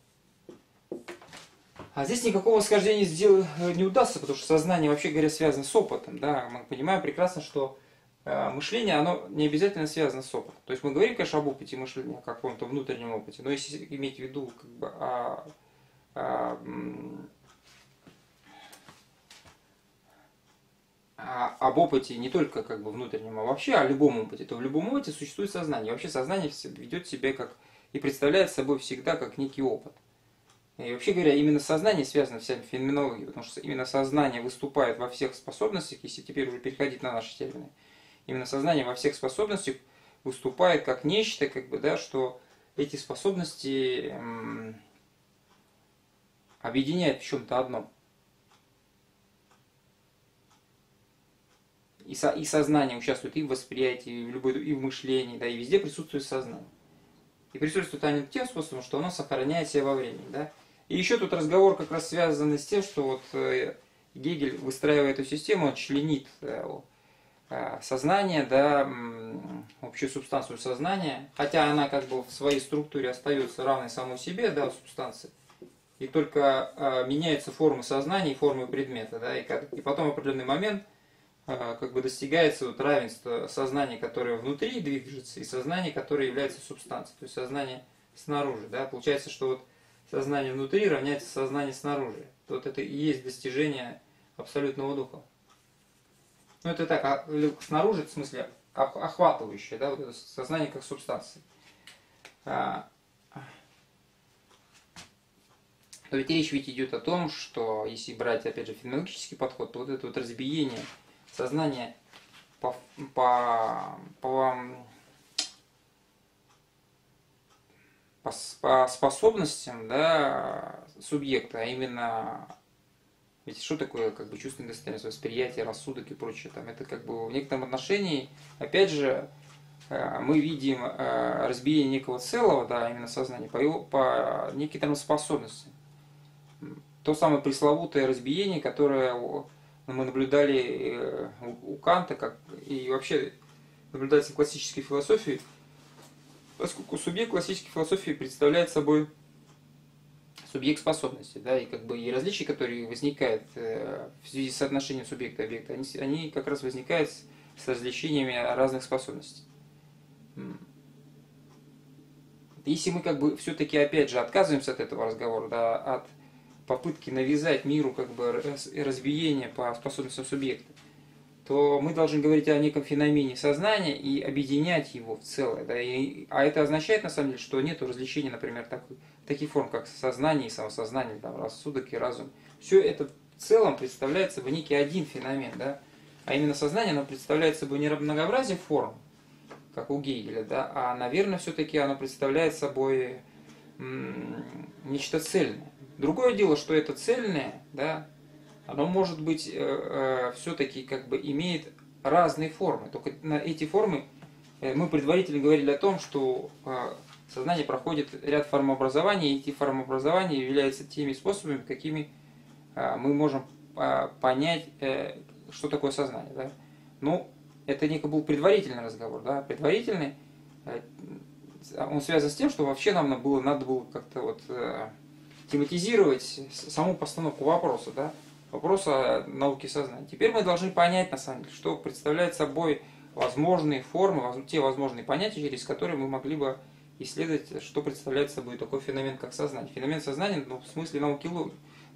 А здесь никакого восхождения сделать не удастся, потому что сознание, вообще говоря, связано с опытом. Да? Мы понимаем прекрасно, что э, мышление, оно не обязательно связано с опытом. То есть мы говорим, конечно, об опыте мышления, о каком-то внутреннем опыте, но если иметь в виду как бы, о, о, о, об опыте не только как бы внутреннем, а вообще о любом опыте, то в любом опыте существует сознание. Вообще сознание ведет себя как и представляет собой всегда как некий опыт. И вообще говоря, именно сознание связано с всеми феноменологией, потому что именно сознание выступает во всех способностях, если теперь уже переходить на наши термины. Именно сознание во всех способностях выступает как нечто, как бы, да, что эти способности эм, объединяет в чем-то одном. И, со, и сознание участвует и в восприятии, и в, любой, и в мышлении, да, и везде присутствует сознание. И присутствует оно тем способом, что оно сохраняет себя во времени. Да? И еще тут разговор как раз связан с тем, что вот э, Гегель, выстраивая эту систему, он членит э, сознание, да, общую субстанцию сознания, хотя она как бы в своей структуре остается равной самой себе, да, субстанции, и только э, меняются формы сознания и формы предмета, да, и, как, и потом в определенный момент э, как бы достигается вот равенство сознания, которое внутри движется, и сознание, которое является субстанцией, то есть сознание снаружи, да, получается, что вот сознание внутри равняется сознанию снаружи, вот это и есть достижение абсолютного духа. Ну, это так, снаружи, в смысле, охватывающее, да, вот это сознание как субстанции. А, Но ведь речь ведь идет о том, что если брать, опять же, феноменологический подход, то вот это вот разбиение сознания по, по, по, по, по способностям, да, субъекта, а именно... Ведь что такое как бы чувственное состояние, восприятие, рассудок и прочее? Там, это как бы в некотором отношении, опять же, мы видим разбиение некого целого, да, именно сознания, по, его, по некоторым способностям. То самое пресловутое разбиение, которое мы наблюдали у Канта, как и вообще наблюдается в классической философии, поскольку субъект классической философии представляет собой субъект способности, да, и как бы и различия, которые возникают в связи с отношением субъекта и объекта, они, они как раз возникают с различениями разных способностей. Если мы как бы все-таки опять же отказываемся от этого разговора, да, от попытки навязать миру как бы разбиение по способностям субъекта, то мы должны говорить о неком феномене сознания и объединять его в целое. Да, и, а это означает на самом деле, что нет различения, например, такой, таких форм, как сознание и самосознание, там, рассудок и разум. Все это в целом представляет собой некий один феномен, да, а именно сознание, оно представляет собой не многообразие форм, как у Гейгеля, да, а, наверное, все-таки оно представляет собой нечто цельное. Другое дело, что это цельное, да, оно может быть э, э, все-таки как бы имеет разные формы. Только на эти формы э, мы предварительно говорили о том, что э, сознание проходит ряд формообразований, и эти формообразования являются теми способами, какими э, мы можем э, понять, э, что такое сознание. Да? Ну, это некий был предварительный разговор, да? Предварительный. Э, он связан с тем, что вообще нам было, надо было как-то вот, э, тематизировать саму постановку вопроса, да? Вопрос о науке сознания. Теперь мы должны понять, на самом деле, что представляет собой возможные формы, те возможные понятия, через которые мы могли бы исследовать, что представляет собой такой феномен, как сознание. Феномен сознания, ну, в смысле науки,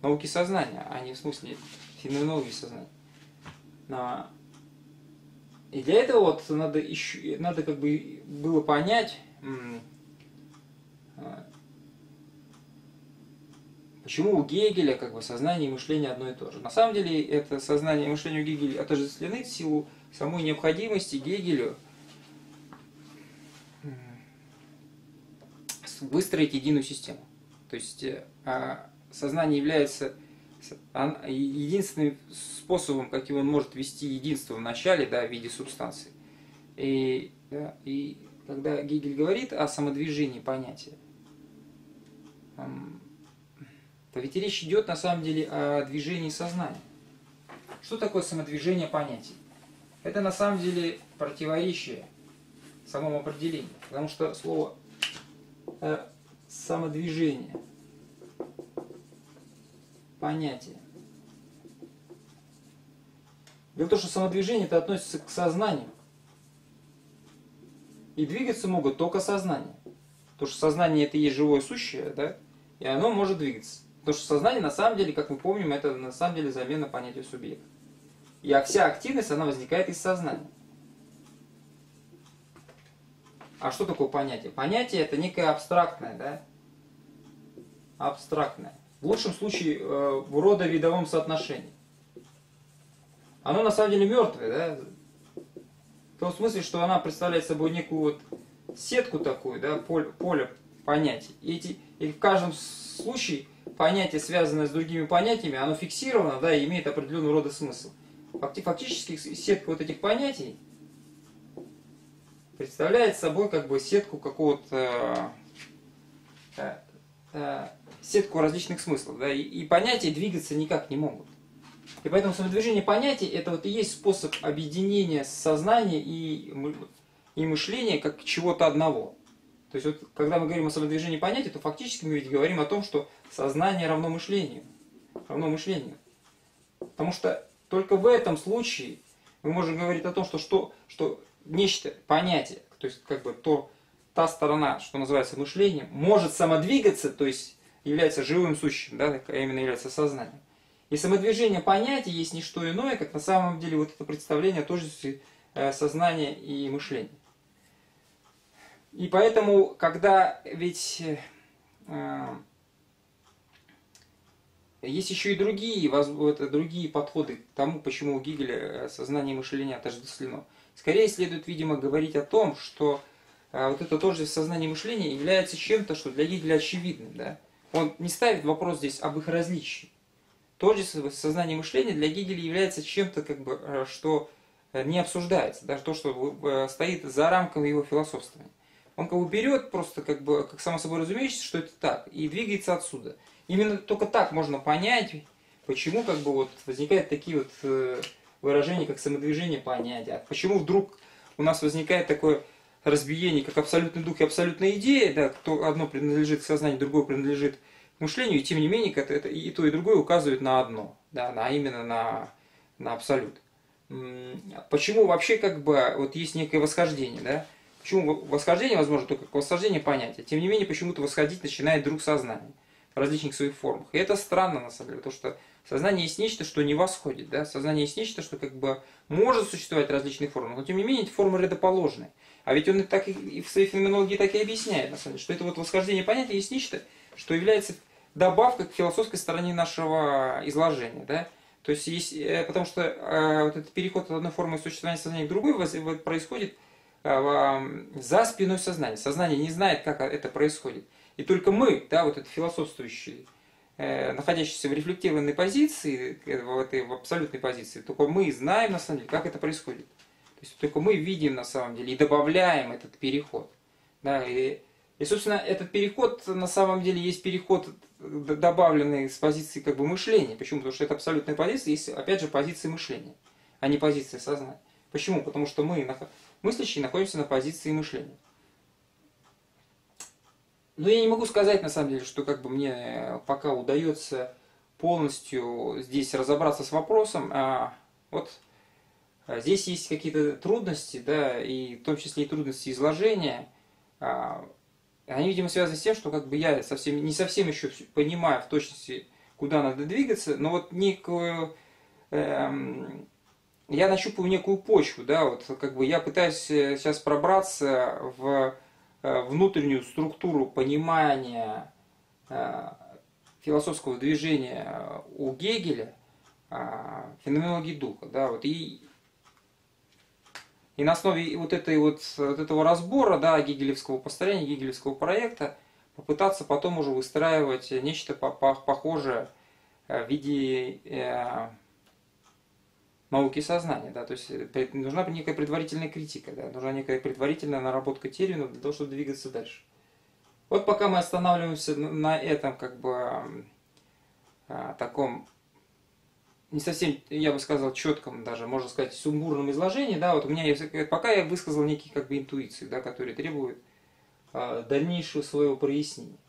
науки сознания, а не в смысле феноменологии сознания. И для этого вот надо, еще, надо как бы было понять, почему у Гегеля как бы сознание и мышление одно и то же? На самом деле это сознание и мышление у Гегеля отождествлены в силу самой необходимости Гегелю выстроить единую систему. То есть сознание является единственным способом, каким он может вести единство в начале, да, в виде субстанции. И, да, и когда Гегель говорит о самодвижении понятия, ведь речь идет на самом деле о движении сознания. Что такое самодвижение понятий? Это на самом деле противоречие самому определению. Потому что слово э, самодвижение, понятие. Дело в том, что самодвижение это относится к сознанию. И двигаться могут только сознание. Потому что сознание это и есть живое сущее, да? И оно может двигаться. Потому что сознание, на самом деле, как мы помним, это на самом деле замена понятию субъекта. И вся активность, она возникает из сознания. А что такое понятие? Понятие это некое абстрактное, да? Абстрактное. В лучшем случае в родовидовом соотношении. Оно на самом деле мертвое, да? В том смысле, что она представляет собой некую вот сетку такую, да, поле, поле понятий. И, эти, и в каждом случае... Понятие, связанное с другими понятиями, оно фиксировано, да, и имеет определенного рода смысл. Фактически сетка вот этих понятий представляет собой как бы сетку какого-то э, э, сетку различных смыслов, да, и, и понятия двигаться никак не могут. И поэтому самодвижение понятий это вот и есть способ объединения сознания и, и мышления как чего-то одного. То есть, вот, когда мы говорим о самодвижении понятий, то фактически мы ведь говорим о том, что сознание равно мышлению. Равно мышлению. Потому что только в этом случае мы можем говорить о том, что, что, что нечто, понятие, то есть как бы то, та сторона, что называется мышлением, может самодвигаться, то есть является живым сущим, да, а именно является сознанием. И самодвижение понятий есть не что иное, как на самом деле вот это представление о тождестве сознания и мышления. И поэтому, когда ведь э, Есть еще и другие, другие подходы к тому, почему у Гегеля сознание мышления отождествлено. Скорее следует, видимо, говорить о том, что вот это тоже сознание мышления является чем-то, что для Гегеля очевидным. Да? Он не ставит вопрос здесь об их различии. Тоже сознание мышления для Гегеля является чем-то, как бы, что не обсуждается, даже то, что стоит за рамками его философствования. Он как бы берет просто, как бы, как само собой разумеется, что это так, и двигается отсюда. Именно только так можно понять, почему как бы, вот, возникают такие вот выражения, как самодвижение понятия. Почему вдруг у нас возникает такое разбиение, как абсолютный дух и абсолютная идея, да, кто одно принадлежит к сознанию, другое принадлежит к мышлению, и тем не менее это, это, и то, и другое указывает на одно, да, а именно на, на абсолют. Почему вообще как бы вот есть некое восхождение, да? Почему восхождение возможно только как восхождение понятия? Тем не менее, почему-то восходить начинает друг сознание в различных своих формах. И это странно, на самом деле, потому что сознание есть нечто, что не восходит. Да? Сознание есть нечто, что как бы может существовать в различных формах, но тем не менее эти формы рядоположны. А ведь он и, так, и в своей феноменологии так и объясняет, на самом деле, что это вот восхождение понятия есть нечто, что является добавкой к философской стороне нашего изложения. Да? То есть, есть, потому что э, вот этот переход от одной формы существования сознания к другой воз, вот, происходит за спиной сознания. Сознание не знает, как это происходит. И только мы, да, вот это философствующие, э, находящиеся в рефлектированной позиции, в этой в абсолютной позиции, только мы знаем, на самом деле, как это происходит. То есть только мы видим, на самом деле, и добавляем этот переход. Да, и, и, собственно, этот переход, на самом деле, есть переход, добавленный с позиции как бы мышления. Почему? Потому что это абсолютная позиция, есть, опять же, позиция мышления, а не позиция сознания. Почему? Потому что мы мыслящие находимся на позиции мышления. Но я не могу сказать, на самом деле, что как бы мне пока удается полностью здесь разобраться с вопросом. А вот здесь есть какие-то трудности, да, и в том числе и трудности изложения. А, они, видимо, связаны с тем, что как бы я совсем, не совсем еще понимаю в точности, куда надо двигаться, но вот некую... Эм, Я нащупываю некую почву, да, вот как бы я пытаюсь сейчас пробраться в внутреннюю структуру понимания э, философского движения у Гегеля, э, феноменологии духа, да, вот и, и на основе вот, этой вот, вот этого разбора, да, гегелевского построения, гегелевского проекта попытаться потом уже выстраивать нечто похожее в виде... Э, науки сознания, да, то есть нужна некая предварительная критика, да, нужна некая предварительная наработка терминов для того, чтобы двигаться дальше. Вот пока мы останавливаемся на этом, как бы, таком, не совсем, я бы сказал, четком даже, можно сказать, сумбурном изложении, да, вот у меня есть, пока я высказал некие, как бы, интуиции, да, которые требуют дальнейшего своего прояснения.